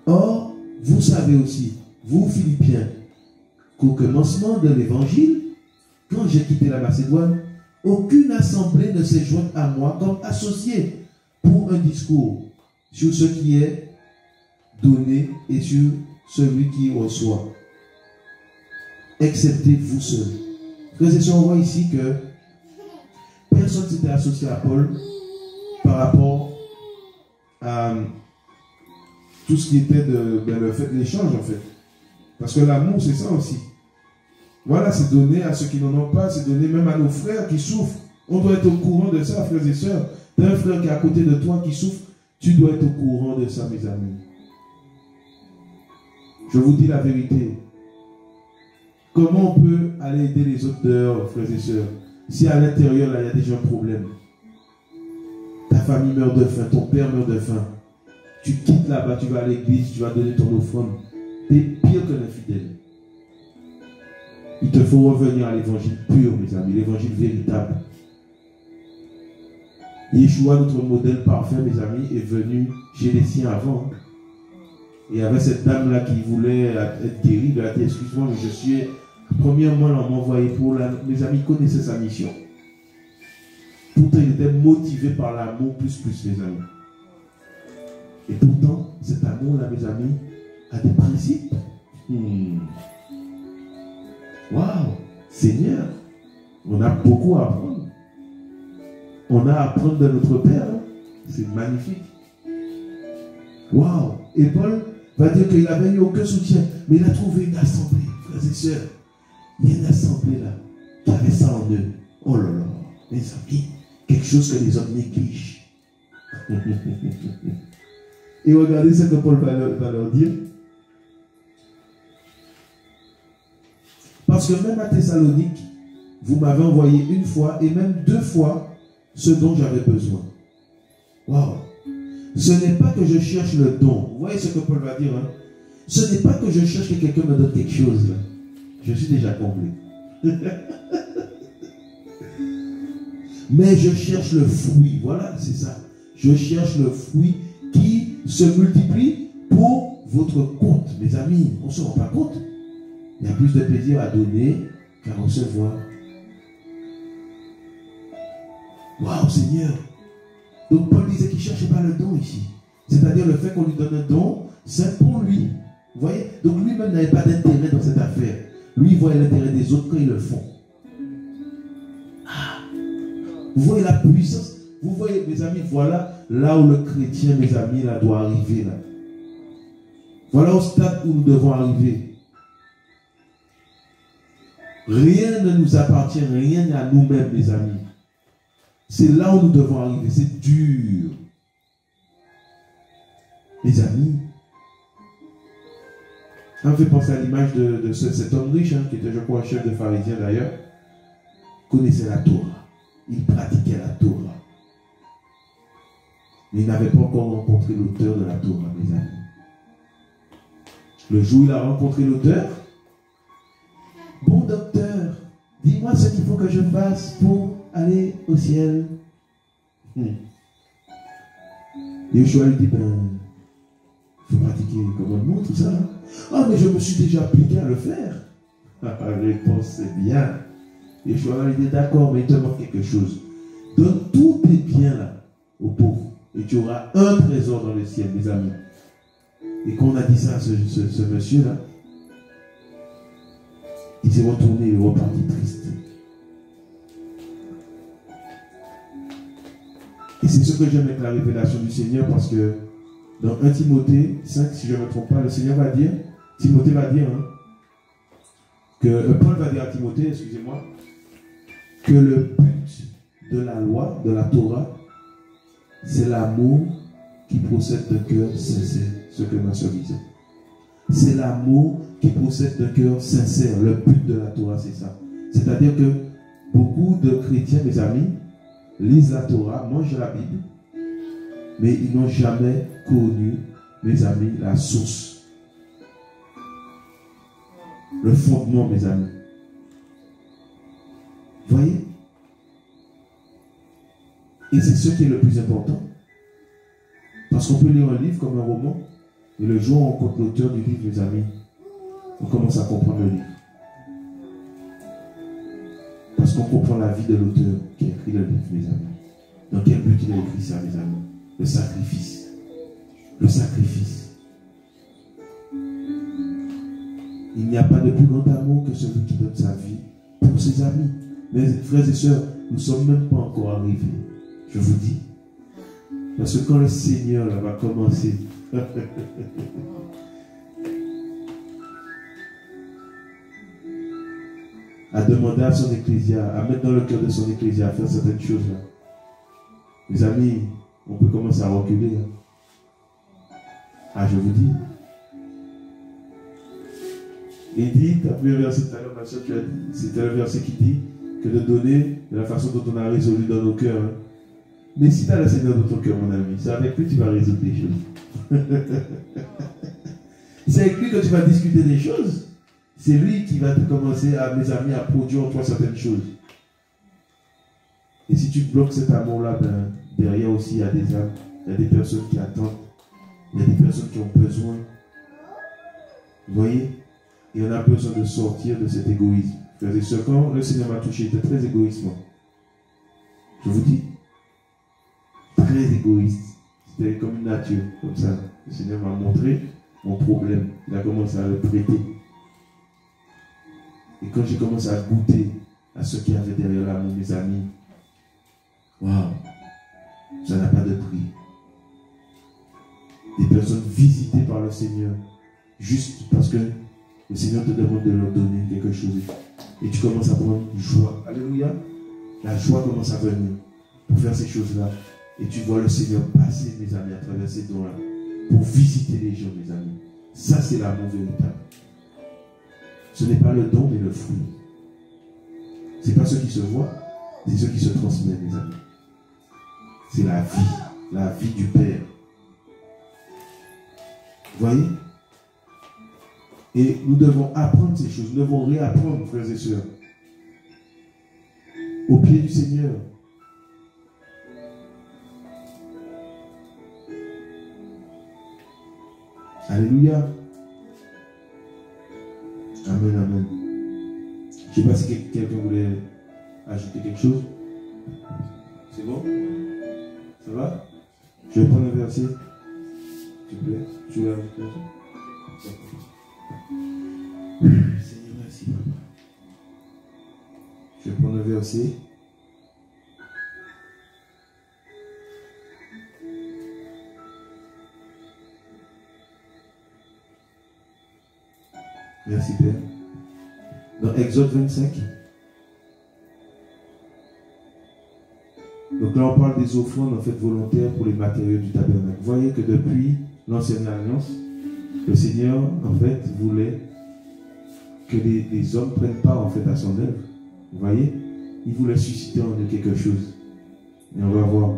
Or, vous savez aussi, vous Philippiens, qu'au commencement de l'évangile, quand j'ai quitté la Macédoine, aucune assemblée ne s'est jointe à moi comme associée pour un discours sur ce qui est donné et sur celui qui reçoit, excepté vous seuls. Frères et sœurs, on voit ici que personne ne s'était associé à Paul par rapport à tout ce qui était de, ben, le fait de l'échange, en fait. Parce que l'amour, c'est ça aussi. Voilà, c'est donné à ceux qui n'en ont pas, c'est donné même à nos frères qui souffrent. On doit être au courant de ça, frères et sœurs. T'as un frère qui est à côté de toi qui souffre, tu dois être au courant de ça, mes amis. Je vous dis la vérité. Comment on peut aller aider les autres dehors, frères et sœurs, si à l'intérieur, là, il y a déjà un problème? Ta famille meurt de faim, ton père meurt de faim. Tu quittes là-bas, tu vas à l'église, tu vas donner ton offrande. T'es pire que l'infidèle. Il te faut revenir à l'évangile pur, mes amis, l'évangile véritable. Yeshua, notre modèle parfait, mes amis, est venu chez les siens avant. Et avec cette dame-là qui voulait être guérie, elle a dit, excuse-moi, mais je suis premièrement l'homme envoyé pour la... Mes amis connaissaient sa mission. Pourtant, il était motivé par l'amour plus plus, mes amis. Et pourtant, cet amour-là, mes amis, a des principes. Hmm. Waouh, Seigneur, on a beaucoup à apprendre. On a à apprendre de notre Père. Hein? C'est magnifique. Waouh. Et Paul va dire qu'il n'avait eu aucun soutien. Mais il a trouvé une assemblée, frères et sœurs. Il y a une assemblée là qui avait ça en eux. Oh là là, mes amis, quelque chose que les hommes négligent. Et regardez ce que Paul va leur, va leur dire. Parce que même à Thessalonique, vous m'avez envoyé une fois et même deux fois ce dont j'avais besoin. Waouh! Ce n'est pas que je cherche le don. Vous voyez ce que Paul va dire, hein? Ce n'est pas que je cherche que quelqu'un me donne quelque chose. Je suis déjà comblé. Mais je cherche le fruit. Voilà, c'est ça. Je cherche le fruit qui se multiplie pour votre compte. Mes amis, on ne se rend pas compte. Il y a plus de plaisir à donner qu'à recevoir. Waouh, Seigneur! Donc Paul disait qu'il ne cherchait pas le don ici. C'est-à-dire le fait qu'on lui donne un don, c'est pour lui. Vous voyez? Donc lui-même n'avait pas d'intérêt dans cette affaire. Lui, il voyait l'intérêt des autres quand ils le font. Ah! Vous voyez la puissance? Vous voyez, mes amis, voilà là où le chrétien, mes amis, là, doit arriver. Là. Voilà au stade où nous devons arriver. Rien ne nous appartient, rien n'est à nous-mêmes, mes amis. C'est là où nous devons arriver. C'est dur. Mes amis, ça me fait penser à l'image de, de ce, cet homme riche, hein, qui était, je crois, chef de pharisien d'ailleurs, connaissait la Torah. Il pratiquait la Torah. Mais il n'avait pas encore rencontré l'auteur de la Torah, mes amis. Le jour où il a rencontré l'auteur, « Bon docteur, dis-moi ce qu'il faut que je fasse pour aller au ciel. Hmm. » Yeshua lui dit, « Ben, il faut pratiquer les commandements, tout ça. »« Ah, mais je me suis déjà appliqué à le faire. » La réponse, c'est bien. Yeshua lui dit, « D'accord, mais il te manque quelque chose. Donne tous tes biens là aux pauvres et tu auras un trésor dans le ciel, mes amis. » Et quand on a dit ça à ce, ce, ce monsieur-là, il s'est retourné et reparti triste. Et c'est ce que j'aime avec la révélation du Seigneur, parce que dans un Timothée cinq, si je ne me trompe pas, le Seigneur va dire, Timothée va dire, hein, que Paul va dire à Timothée, excusez-moi, que le but de la loi, de la Torah, c'est l'amour qui procède de cœur sincère, ce que ma soeur disait. C'est l'amour qui procède d'un cœur sincère. Le but de la Torah, c'est ça. C'est-à-dire que beaucoup de chrétiens, mes amis, lisent la Torah, mangent la Bible, mais ils n'ont jamais connu, mes amis, la source le fondement, mes amis. Voyez? Et c'est ce qui est le plus important. Parce qu'on peut lire un livre comme un roman, et le jour où on rencontre l'auteur du livre, mes amis, on commence à comprendre le livre. Parce qu'on comprend la vie de l'auteur qui a écrit le livre, mes amis. Dans quel but il a écrit ça, mes amis? Le sacrifice. Le sacrifice. Il n'y a pas de plus grand amour que celui qui donne sa vie pour ses amis. Mes frères et sœurs, nous ne sommes même pas encore arrivés. Je vous dis. Parce que quand le Seigneur là, va commencer... à demander à son ecclésia, à mettre dans le cœur de son ecclésia, à faire certaines choses. Là. Mes amis, on peut commencer à reculer. Là. Ah, je vous dis. Il dit, tu as pris le verset tout à l'heure, tu as dit, c'était le verset qui dit que de donner de la façon dont on a résolu dans nos cœurs. Hein. Mais si tu as le Seigneur dans ton cœur, mon ami, c'est avec lui que tu vas résoudre des choses. C'est avec lui que tu vas discuter des choses. C'est lui qui va te commencer, à, mes amis, à produire en toi certaines choses. Et si tu bloques cet amour-là, ben, derrière aussi, il y a des âmes, il y a des personnes qui attendent, il y a des personnes qui ont besoin. Vous voyez? Et on a besoin de sortir de cet égoïsme. C'est-à-dire que quand le Seigneur m'a touché, il était très égoïste. Je vous dis, très égoïste. C'était comme une nature, comme ça. Le Seigneur m'a montré mon problème. Il a commencé à le traiter. Et quand j'ai commencé à goûter à ce qu'il y avait derrière l'amour, mes amis, waouh, ça n'a pas de prix. Des personnes visitées par le Seigneur, juste parce que le Seigneur te demande de leur donner quelque chose. Et tu commences à prendre une joie. Alléluia. La joie commence à venir pour faire ces choses-là. Et tu vois le Seigneur passer, mes amis, à travers ces dons-là, pour visiter les gens, mes amis. Ça, c'est l'amour véritable. Ce n'est pas le don, mais le fruit. Ce n'est pas ce qui se voit, c'est ce qui se transmet, mes amis. C'est la vie, la vie du Père. Vous voyez? Et nous devons apprendre ces choses, nous devons réapprendre, frères et sœurs, au pied du Seigneur. Alléluia. Amen, amen. Je ne sais pas si quelqu'un voulait ajouter quelque chose. C'est bon? Ça va? Je vais prendre un verset. S'il te plaît. Tu veux ajouter un verset? Seigneur, merci, papa. Je vais prendre un verset. Merci, Père. Dans Exode vingt-cinq. Donc là, on parle des offrandes en fait volontaires pour les matériaux du tabernacle. Vous voyez que depuis l'ancienne alliance, le Seigneur en fait voulait que les, les hommes prennent part en fait à son œuvre. Vous voyez, il voulait susciter en eux quelque chose. Et on va voir.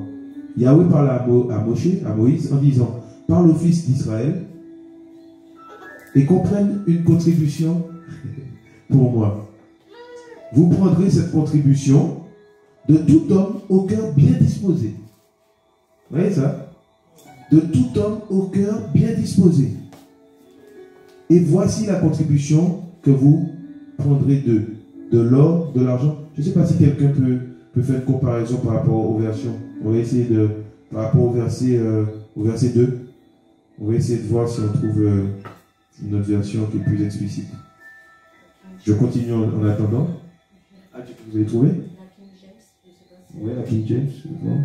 Yahweh parle à, Mo, à Moshe, à Moïse, en disant, parle au fils d'Israël. Et qu'on prenne une contribution pour moi. Vous prendrez cette contribution de tout homme au cœur bien disposé. Vous voyez ça? De tout homme au cœur bien disposé. Et voici la contribution que vous prendrez d'eux. De l'or, de l'argent. Je ne sais pas si quelqu'un peut, peut faire une comparaison par rapport aux versions. On va essayer de... Par rapport au verset, euh, au verset deux. On va essayer de voir si on trouve... Euh, une autre version qui est plus explicite. Je continue en, en attendant. Ah, tu, vous avez trouvé? La King James. Oui, la King James. Bon.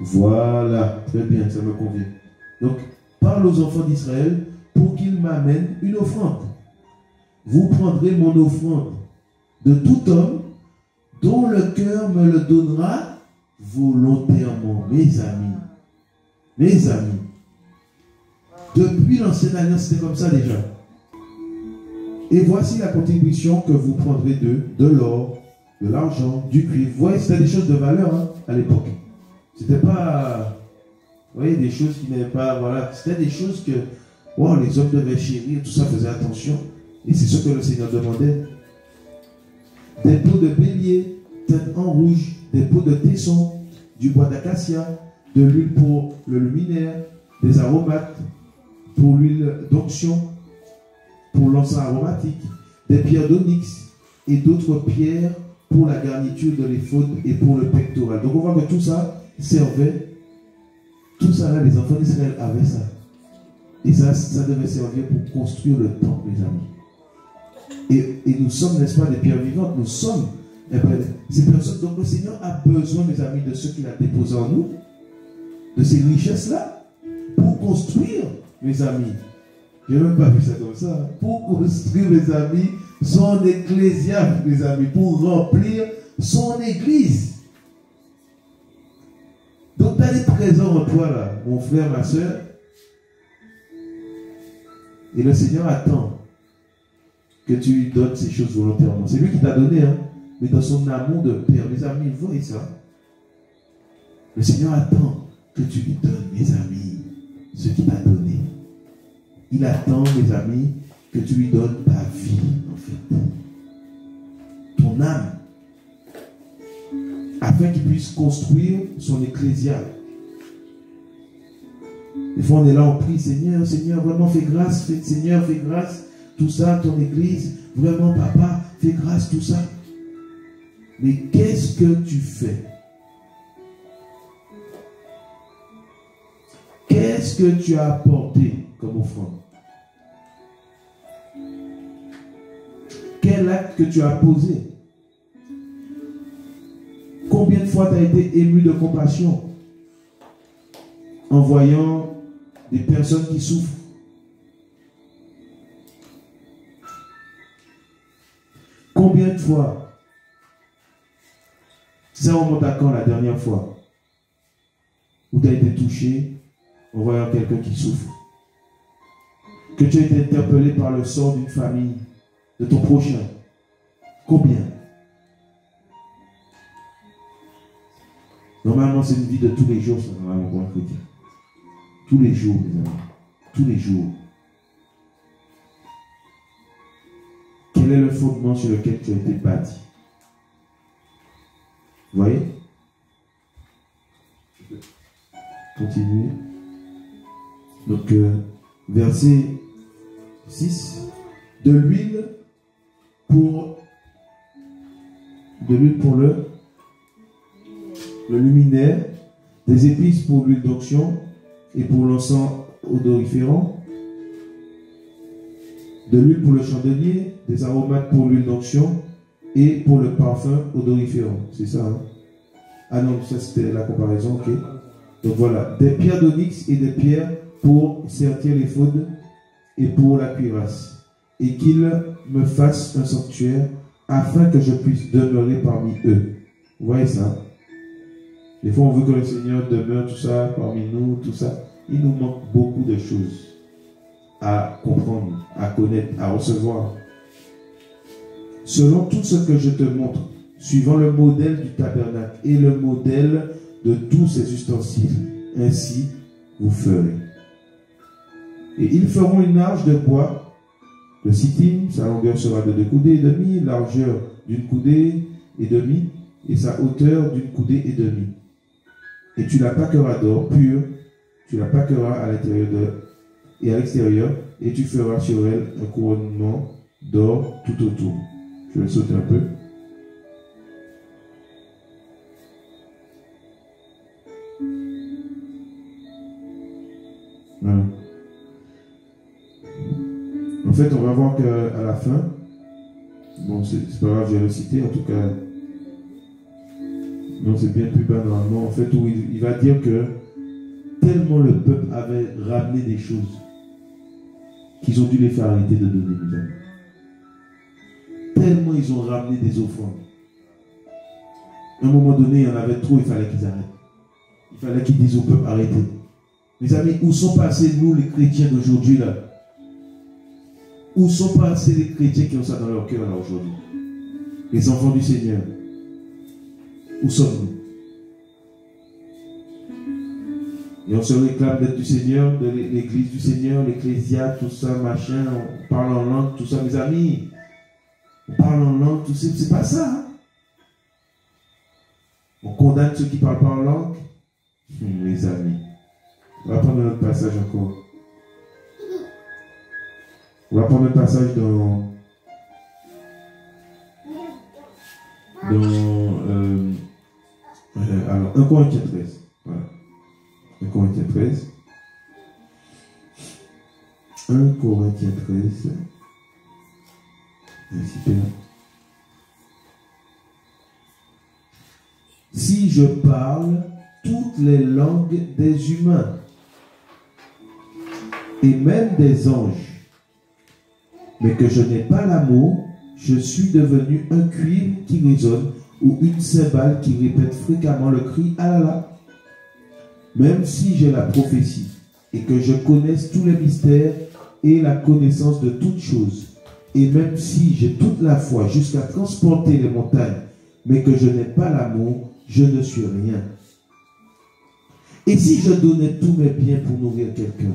Voilà, très bien, ça me convient. Donc, parle aux enfants d'Israël pour qu'ils m'amènent une offrande. Vous prendrez mon offrande de tout homme dont le cœur me le donnera volontairement, mes amis. Mes amis. Depuis l'ancienne alliance, c'était comme ça déjà. Et voici la contribution que vous prendrez d'eux, de l'or, de l'argent, du cuivre. Vous voyez, c'était des choses de valeur hein, à l'époque. C'était pas, vous voyez, des choses qui n'avaient pas, voilà, c'était des choses que Wow, les hommes devaient chérir, tout ça, faisait attention. Et c'est ce que le Seigneur demandait. Des peaux de bélier, teintes en rouge, des peaux de tesson, du bois d'acacia, de l'huile pour le luminaire, des aromates pour l'huile d'onction, pour l'encens aromatique, des pierres d'onyx et d'autres pierres pour la garniture de l'éphod et pour le pectoral. Donc on voit que tout ça servait, tout ça là, les enfants d'Israël avaient ça. Et ça, ça devait servir pour construire le temple, les amis. Et, et nous sommes, n'est-ce pas, des pierres vivantes, nous sommes ces personnes. Donc le Seigneur a besoin, mes amis, de ce qu'il a déposé en nous, de ces richesses-là, pour construire, mes amis. Je n'ai même pas vu ça comme ça. Hein. Pour construire, mes amis, son ecclésiaste, mes amis, pour remplir son église. Donc tu as des trésors en toi, là, mon frère, ma soeur. Et le Seigneur attend que tu lui donnes ces choses volontairement. C'est lui qui t'a donné, hein. Mais dans son amour de Père, mes amis, voyez ça. Le Seigneur attend que tu lui donnes, mes amis, ce qu'il t'a donné. Il attend, mes amis, que tu lui donnes ta vie, en fait. Ton âme. Afin qu'il puisse construire son ecclésial. Des fois, on est là, on prie, Seigneur, Seigneur, vraiment, fais grâce, fais, Seigneur, fais grâce, tout ça, ton église, vraiment, papa, fais grâce, tout ça. Mais qu'est-ce que tu fais? Qu'est-ce que tu as apporté comme offrande? Quel acte que tu as posé? Combien de fois tu as été ému de compassion en voyant des personnes qui souffrent? Combien de fois? Ça remonte à quand la dernière fois où tu as été touché en voyant quelqu'un qui souffre? Que tu as été interpellé par le sort d'une famille, de ton prochain? Combien? Normalement, c'est une vie de tous les jours, ça, normalement, pour un chrétien. Tous les jours, mes amis. Tous les jours. Quel est le fondement sur lequel tu as été bâti? Vous voyez? Continuez. Donc, euh, verset six. De l'huile pour de l'huile pour le, le luminaire, des épices pour l'huile d'onction et pour l'encens odoriférant, de l'huile pour le chandelier, des aromates pour l'huile d'onction et pour le parfum odoriférant. C'est ça, hein? Ah non, ça c'était la comparaison, ok. Donc voilà, des pierres d'onyx et des pierres pour sertir les faudes et pour la cuirasse, et qu'il me fasse un sanctuaire afin que je puisse demeurer parmi eux. Vous voyez ça? Des fois, on veut que le Seigneur demeure, tout ça, parmi nous, tout ça. Il nous manque beaucoup de choses à comprendre, à connaître, à recevoir. Selon tout ce que je te montre, suivant le modèle du tabernacle et le modèle de tous ces ustensiles, ainsi vous ferez. Et ils feront une arche de bois de sittim, sa longueur sera de deux coudées et demie, largeur d'une coudée et demie, et sa hauteur d'une coudée et demie. Et tu la paqueras d'or pur, tu la paqueras à l'intérieur de, et à l'extérieur, et tu feras sur elle un couronnement d'or tout autour. Je vais sauter un peu. Voilà. En fait, on va voir qu'à la fin, bon, c'est pas grave, j'ai recité, en tout cas, non, c'est bien plus bas normalement, en fait, où il, il va dire que tellement le peuple avait ramené des choses qu'ils ont dû les faire arrêter de donner, mes amis. Tellement ils ont ramené des offrandes. À un moment donné, il y en avait trop, il fallait qu'ils arrêtent. Il fallait qu'ils disent au peuple, arrêtez. Mes amis, où sont passés nous, les chrétiens d'aujourd'hui, là? Où sont passés les chrétiens qui ont ça dans leur cœur, là, aujourd'hui? Les enfants du Seigneur. Où sommes-nous? Et on se réclame d'être du Seigneur, de l'église du Seigneur, l'Ecclésia, tout ça, machin, on parle en langue, tout ça, mes amis. On parle en langue, tout ça, c'est pas ça. On condamne ceux qui ne parlent pas en langue. Hum, les amis. On va prendre notre passage encore. On va prendre le passage dans, dans euh, euh, alors, un Corinthiens treize. Voilà. un Corinthiens treize. un Corinthiens treize. Merci Père. Si je parle toutes les langues des humains et même des anges, mais que je n'ai pas l'amour, je suis devenu un cuivre qui résonne ou une cymbale qui répète fréquemment le cri « Ah là là !» Même si j'ai la prophétie et que je connaisse tous les mystères et la connaissance de toutes choses, et même si j'ai toute la foi jusqu'à transporter les montagnes, mais que je n'ai pas l'amour, je ne suis rien. Et si je donnais tous mes biens pour nourrir quelqu'un,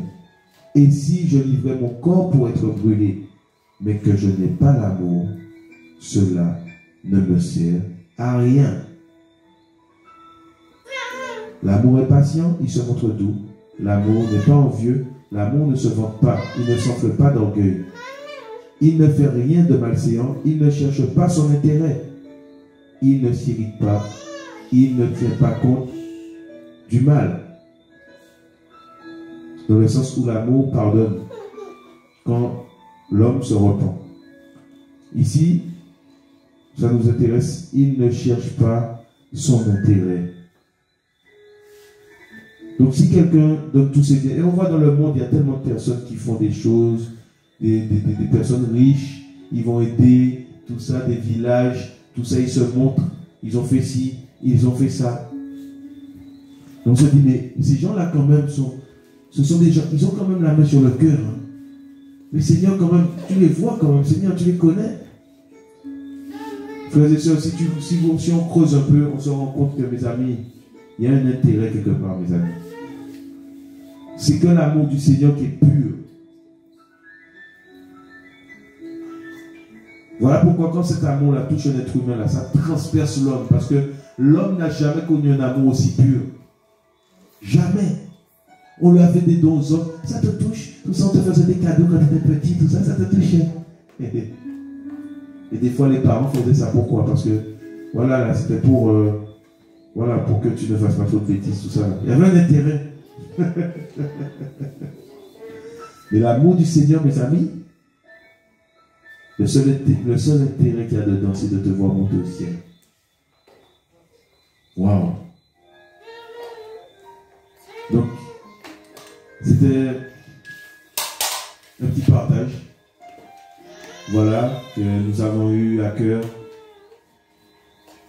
et si je livrais mon corps pour être brûlé, mais que je n'ai pas l'amour, cela ne me sert à rien. L'amour est patient, il se montre doux. L'amour n'est pas envieux, l'amour ne se vante pas, il ne s'enfle pas d'orgueil. Il ne fait rien de malséant, il ne cherche pas son intérêt. Il ne s'irrite pas, il ne tient pas compte du mal. Dans le sens où l'amour pardonne. Quand l'homme se repent. Ici, ça nous intéresse, il ne cherche pas son intérêt. Donc si quelqu'un donne tous ses biens, et on voit dans le monde, il y a tellement de personnes qui font des choses, des, des, des, des personnes riches, ils vont aider, tout ça, des villages, tout ça, ils se montrent, ils ont fait ci, ils ont fait ça. Donc on se dit, mais ces gens-là quand même, sont, ce sont des gens, ils ont quand même la main sur le cœur, hein. Mais Seigneur, quand même, tu les vois quand même, Seigneur, tu les connais. Frères et sœurs, si, tu, si, vous, si on creuse un peu, on se rend compte que, mes amis, il y a un intérêt quelque part, mes amis. C'est que l'amour du Seigneur qui est pur. Voilà pourquoi quand cet amour-là touche un être humain-là, ça transperce l'homme, parce que l'homme n'a jamais connu un amour aussi pur. Jamais. On lui a fait des dons aux hommes. Ça te touche. Tout ça, on te faisait des cadeaux quand tu étais petit. Tout ça, ça te touchait. Et des fois, les parents faisaient ça. Pourquoi? Parce que, voilà, là, c'était pour, euh, voilà, pour que tu ne fasses pas trop de bêtises, tout ça. Là. Il y avait un intérêt. Mais l'amour du Seigneur, mes amis, le seul, le seul intérêt qu'il y a dedans, c'est de te voir monter au ciel. Waouh! Donc, c'était un petit partage, voilà, que nous avons eu à cœur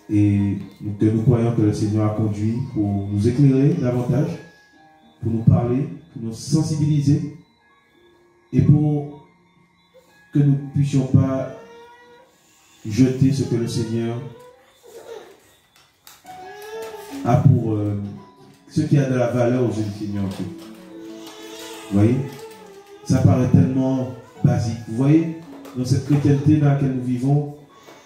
et que nous croyons que le Seigneur a conduit pour nous éclairer davantage, pour nous parler, pour nous sensibiliser et pour que nous ne puissions pas jeter ce que le Seigneur a pour euh, ce qui a de la valeur aux yeux du Seigneur en fait. Vous voyez, ça paraît tellement basique. Vous voyez, dans cette chrétienté dans laquelle nous vivons,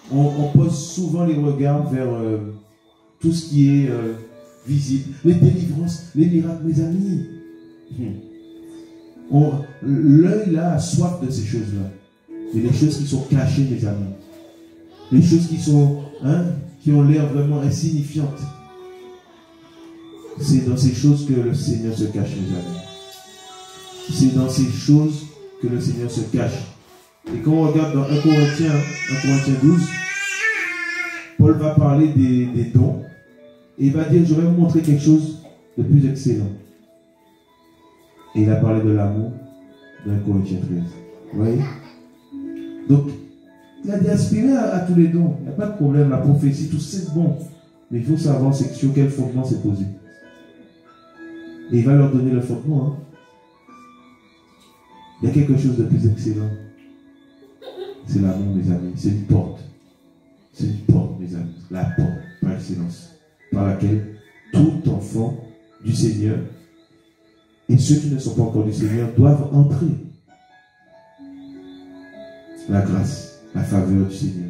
on, on pose souvent les regards vers euh, tout ce qui est euh, visible. Les délivrances, les miracles, mes amis. Hmm. L'œil là a soif de ces choses-là. Et les choses qui sont cachées, mes amis. Les choses qui sont, hein, qui ont l'air vraiment insignifiantes. C'est dans ces choses que le Seigneur se cache, mes amis. C'est dans ces choses que le Seigneur se cache. Et quand on regarde dans un Corinthiens douze, Paul va parler des, des dons. Et il va dire, je vais vous montrer quelque chose de plus excellent. Et il a parlé de l'amour dans un Corinthiens treize. Vous voyez? Donc, il a aspiré à, à tous les dons. Il n'y a pas de problème. La prophétie, tout c'est bon. Mais il faut savoir sur quel fondement c'est posé. Et il va leur donner le fondement, hein. Il y a quelque chose de plus excellent. C'est l'amour, mes amis. C'est une porte. C'est une porte, mes amis. La porte, par excellence. Par laquelle tout enfant du Seigneur Et ceux qui ne sont pas encore du Seigneur doivent entrer. La grâce, la faveur du Seigneur.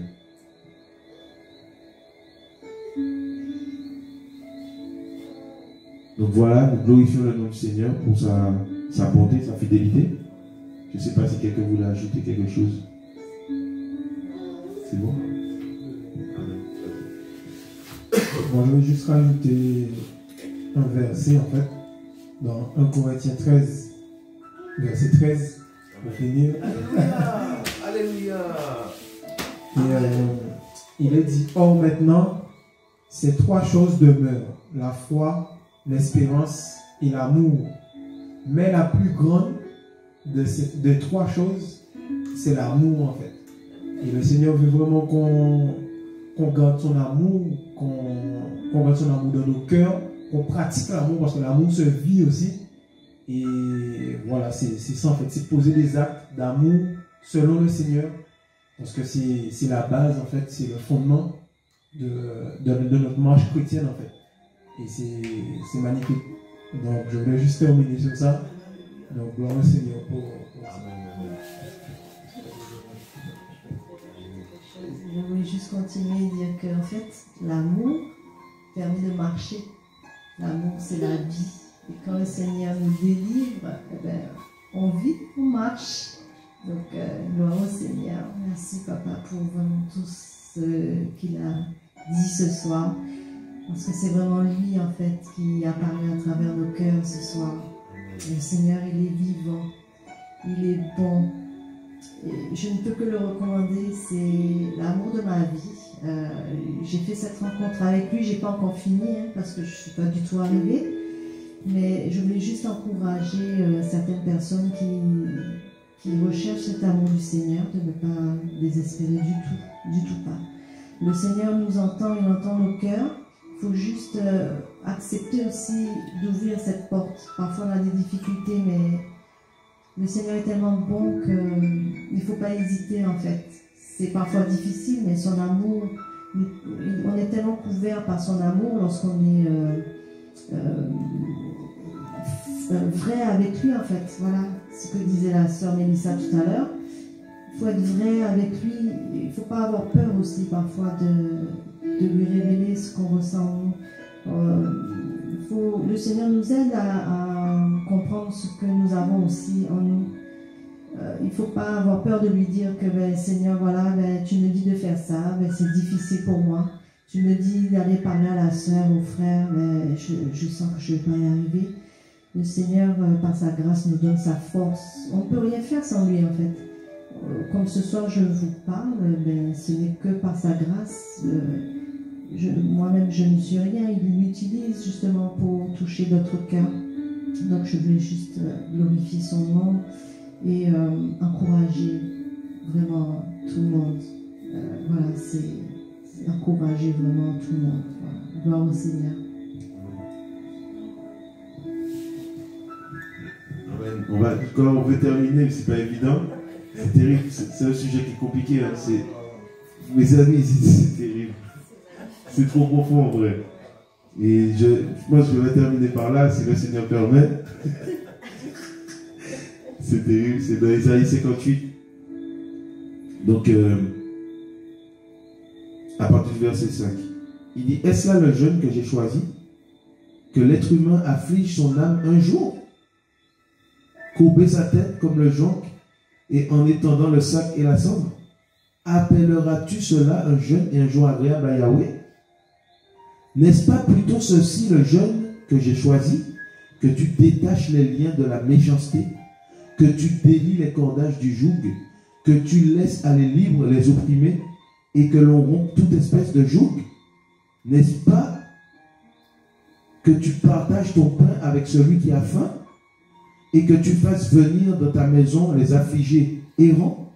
Donc voilà, nous glorifions le nom du Seigneur pour sa, sa bonté, sa fidélité. Je ne sais pas si quelqu'un voulait ajouter quelque chose. C'est bon? Bon, je veux juste rajouter un verset en fait, dans premier Corinthiens treize, verset treize, pour finir. Alléluia! Et, euh, il est dit, or maintenant, ces trois choses demeurent, la foi, l'espérance et l'amour. Mais la plus grande de ces de trois choses, c'est l'amour en fait. Et le Seigneur veut vraiment qu'on qu'on garde son amour, qu'on qu'on garde son amour dans nos cœurs, qu'on pratique l'amour parce que l'amour se vit aussi. Et voilà, c'est ça en fait, c'est poser des actes d'amour selon le Seigneur. Parce que c'est la base en fait, c'est le fondement de, de, de notre marche chrétienne en fait. Et c'est magnifique. Donc je voulais juste terminer sur ça. Donc gloire au Seigneur pour, pour ça. Je voulais juste continuer et dire qu'en fait, l'amour permet de marcher. L'amour, c'est la vie. Et quand le Seigneur nous délivre, eh bien, on vit, on marche. Donc euh, gloire au Seigneur. Merci Papa pour vraiment tout ce qu'il a dit ce soir. Parce que c'est vraiment lui, en fait, qui a parlé à travers nos cœurs ce soir. Le Seigneur, il est vivant, il est bon. Et je ne peux que le recommander, c'est l'amour de ma vie. Euh, j'ai fait cette rencontre avec lui, je n'ai pas encore fini, hein, parce que je ne suis pas du tout arrivée. Mais je voulais juste encourager euh, certaines personnes qui, qui recherchent cet amour du Seigneur, de ne pas désespérer du tout, du tout pas. Le Seigneur nous entend, il entend nos cœurs. Il faut juste euh, accepter aussi d'ouvrir cette porte. Parfois on a des difficultés, mais le Seigneur est tellement bon qu'il euh, ne faut pas hésiter en fait. C'est parfois difficile, mais son amour, on est tellement couvert par son amour lorsqu'on est euh, euh, vrai avec lui en fait. Voilà ce que disait la sœur Mélissa tout à l'heure. Il faut être vrai avec lui, il ne faut pas avoir peur aussi parfois de... de lui révéler ce qu'on ressent. Euh, faut, le Seigneur nous aide à, à comprendre ce que nous avons aussi en nous. Euh, il ne faut pas avoir peur de lui dire que ben, « Seigneur, voilà, ben, tu me dis de faire ça, ben, c'est difficile pour moi. Tu me dis d'aller parler à la sœur, au frère, ben, je, je sens que je ne vais pas y arriver. » Le Seigneur, euh, par sa grâce, nous donne sa force. On ne peut rien faire sans lui, en fait. Euh, comme ce soir, je vous parle, ben, ce n'est que par sa grâce. Euh, Moi-même, je ne suis rien, il m'utilise justement pour toucher d'autres cœurs. Donc, je voulais juste glorifier son nom et euh, encourager vraiment tout le monde. Euh, voilà, c'est encourager vraiment tout le monde. Voilà. Gloire au Seigneur. Amen. On va, quand on veut terminer, c'est pas évident. C'est terrible, c'est un sujet qui est compliqué. Hein. C'est, mes amis, c'est terrible. C'est trop profond en vrai. Et je, moi je vais terminer par là, si le Seigneur permet. C'est terrible, c'est dans Ésaïe cinquante-huit. Donc, euh, à partir du verset cinq, il dit, est-ce là le jeûne que j'ai choisi? Que l'être humain afflige son âme un jour? Courber sa tête comme le jonc et en étendant le sac et la cendre? Appelleras-tu cela un jeûne et un jour agréable à Yahweh? N'est-ce pas plutôt ceci le jeûne que j'ai choisi, que tu détaches les liens de la méchanceté, que tu délies les cordages du joug, que tu laisses aller libre les opprimés et que l'on rompt toute espèce de joug? N'est-ce pas que tu partages ton pain avec celui qui a faim et que tu fasses venir dans ta maison les affligés errants?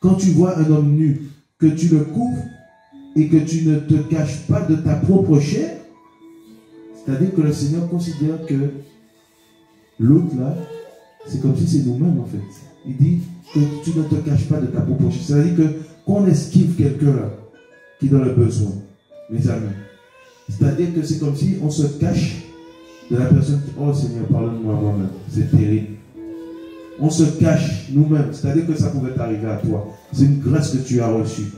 Quand tu vois un homme nu, que tu le couvres et que tu ne te caches pas de ta propre chair, c'est-à-dire que le Seigneur considère que l'autre là, c'est comme si c'est nous-mêmes en fait. Il dit que tu ne te caches pas de ta propre chair. C'est-à-dire que qu'on esquive quelqu'un là, qui est dans le besoin, mes amis. C'est-à-dire que c'est comme si on se cache de la personne qui, oh Seigneur, pardonne-moi moi-même. C'est terrible. On se cache nous-mêmes. C'est-à-dire que ça pouvait t'arriver à toi. C'est une grâce que tu as reçue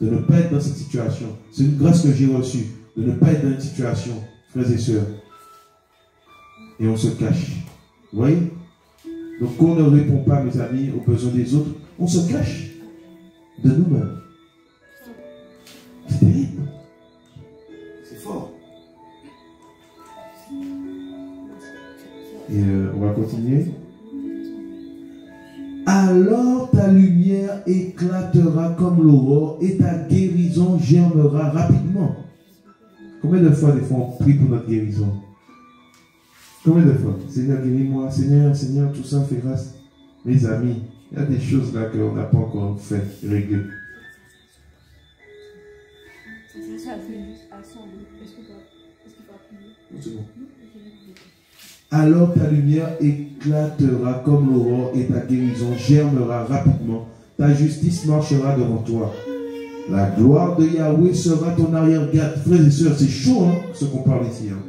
de ne pas être dans cette situation. C'est une grâce que j'ai reçue de ne pas être dans une situation, frères et sœurs. Et on se cache. Vous voyez? Donc on ne répond pas, mes amis, aux besoins des autres. On se cache de nous-mêmes. C'est terrible. C'est fort. Et euh, on va continuer. Alors ta lumière éclatera comme l'aurore et ta guérison germera rapidement. Combien de fois, des fois, on prie pour notre guérison? Combien de fois? Seigneur, guéris-moi. Seigneur, Seigneur, tout ça fait grâce. Mes amis, il y a des choses là qu'on n'a pas encore fait régler. C'est ça, c'est juste à cent. Est-ce que tu vas appuyer? C'est bon. Alors ta lumière éclatera comme l'aurore et ta guérison germera rapidement. Ta justice marchera devant toi. La gloire de Yahweh sera ton arrière-garde. Frères et sœurs, c'est chaud hein, ce qu'on parle ici. Hein.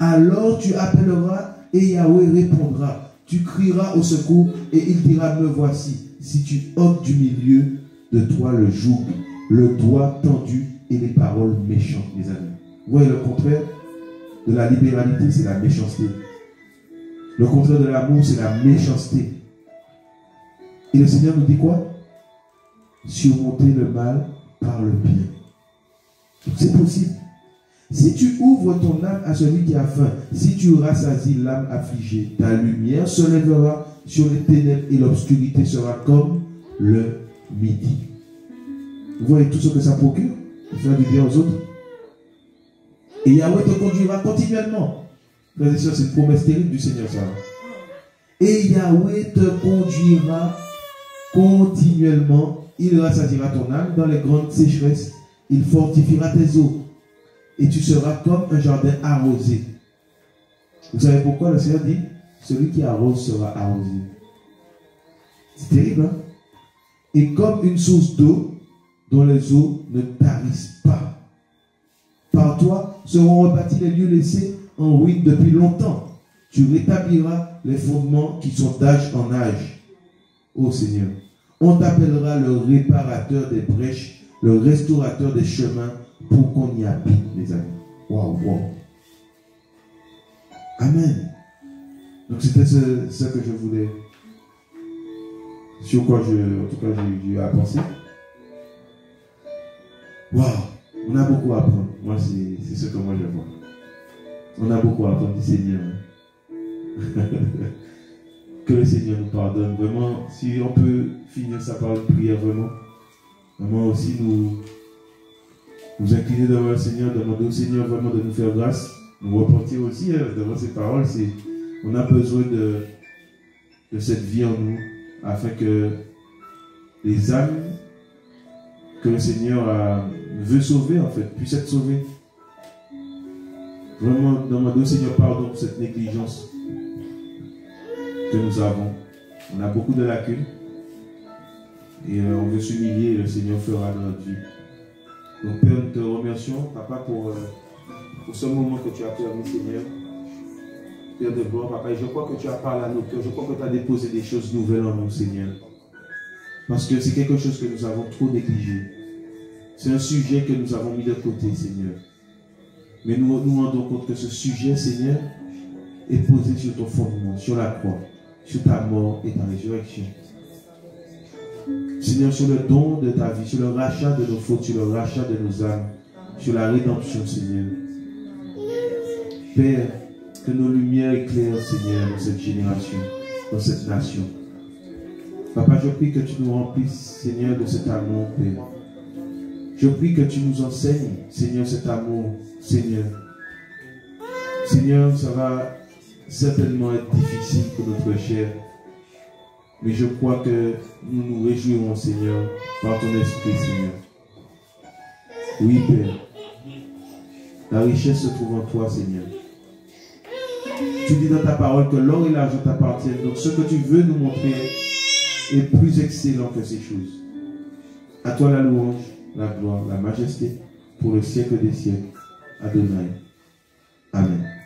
Alors tu appelleras et Yahweh répondra. Tu crieras au secours et il dira, me voici. Si tu ôtes du milieu de toi le joug, le doigt tendu et les paroles méchantes, mes amis. Vous voyez le contraire de la libéralité, c'est la méchanceté. Le contraire de l'amour, c'est la méchanceté. Et le Seigneur nous dit quoi? Surmonter le mal par le bien. C'est possible. Si tu ouvres ton âme à celui qui a faim, si tu rassasies l'âme affligée, ta lumière se lèvera sur les ténèbres et l'obscurité sera comme le midi. Vous voyez tout ce que ça procure, de faire du bien aux autres. Et Yahweh te conduira continuellement. Frères et sœurs, c'est une promesse terrible du Seigneur, ça. Et Yahweh te conduira continuellement. Il rassasiera ton âme dans les grandes sécheresses. Il fortifiera tes eaux. Et tu seras comme un jardin arrosé. Vous savez pourquoi le Seigneur dit, celui qui arrose sera arrosé. C'est terrible, hein? Et comme une source d'eau dont les eaux ne tarissent pas. Par toi seront rebâtis les lieux laissés en ruine depuis longtemps. Tu rétabliras les fondements qui sont d'âge en âge. Ô Seigneur, on t'appellera le réparateur des brèches, le restaurateur des chemins, pour qu'on y habite, mes amis. Waouh, waouh. Amen. Donc c'était ce, ce que je voulais, sur quoi je, en tout cas, j'ai eu à penser. Waouh, on a beaucoup à apprendre. Moi, c'est ce que moi je vois. On a beaucoup à apprendre du Seigneur. Que le Seigneur nous pardonne. Vraiment, si on peut finir ça par une prière, vraiment. Vraiment aussi nous... Vous inclinez devant le Seigneur, demandez au Seigneur vraiment de nous faire grâce. Nous repentir aussi hein, devant ces paroles. On a besoin de, de cette vie en nous, afin que les âmes que le Seigneur a, veut sauver, en fait, puissent être sauvées. Vraiment, demandez au Seigneur pardon pour cette négligence que nous avons. On a beaucoup de lacunes et euh, on veut s'humilier et le Seigneur fera dans notre vie. Donc, Père, nous te remercions, Papa, pour, euh, pour ce moment que tu as permis, Seigneur. Père de gloire, Papa, et je crois que tu as parlé à nos cœurs, je crois que tu as déposé des choses nouvelles en nous, Seigneur. Parce que c'est quelque chose que nous avons trop négligé. C'est un sujet que nous avons mis de côté, Seigneur. Mais nous nous rendons compte que ce sujet, Seigneur, est posé sur ton fondement, sur la croix, sur ta mort et ta résurrection. Seigneur, sur le don de ta vie, sur le rachat de nos fautes, sur le rachat de nos âmes, sur la rédemption, Seigneur. Père, que nos lumières éclairent, Seigneur, dans cette génération, dans cette nation. Papa, je prie que tu nous remplisses, Seigneur, de cet amour, Père. Je prie que tu nous enseignes, Seigneur, cet amour, Seigneur. Seigneur, ça va certainement être difficile pour notre chair. Mais je crois que nous nous réjouirons, Seigneur, par ton esprit, Seigneur. Oui, Père. La richesse se trouve en toi, Seigneur. Tu dis dans ta parole que l'or et l'argent t'appartiennent. Donc ce que tu veux nous montrer est plus excellent que ces choses. À toi la louange, la gloire, la majesté, pour le siècle des siècles. Adonai. Amen.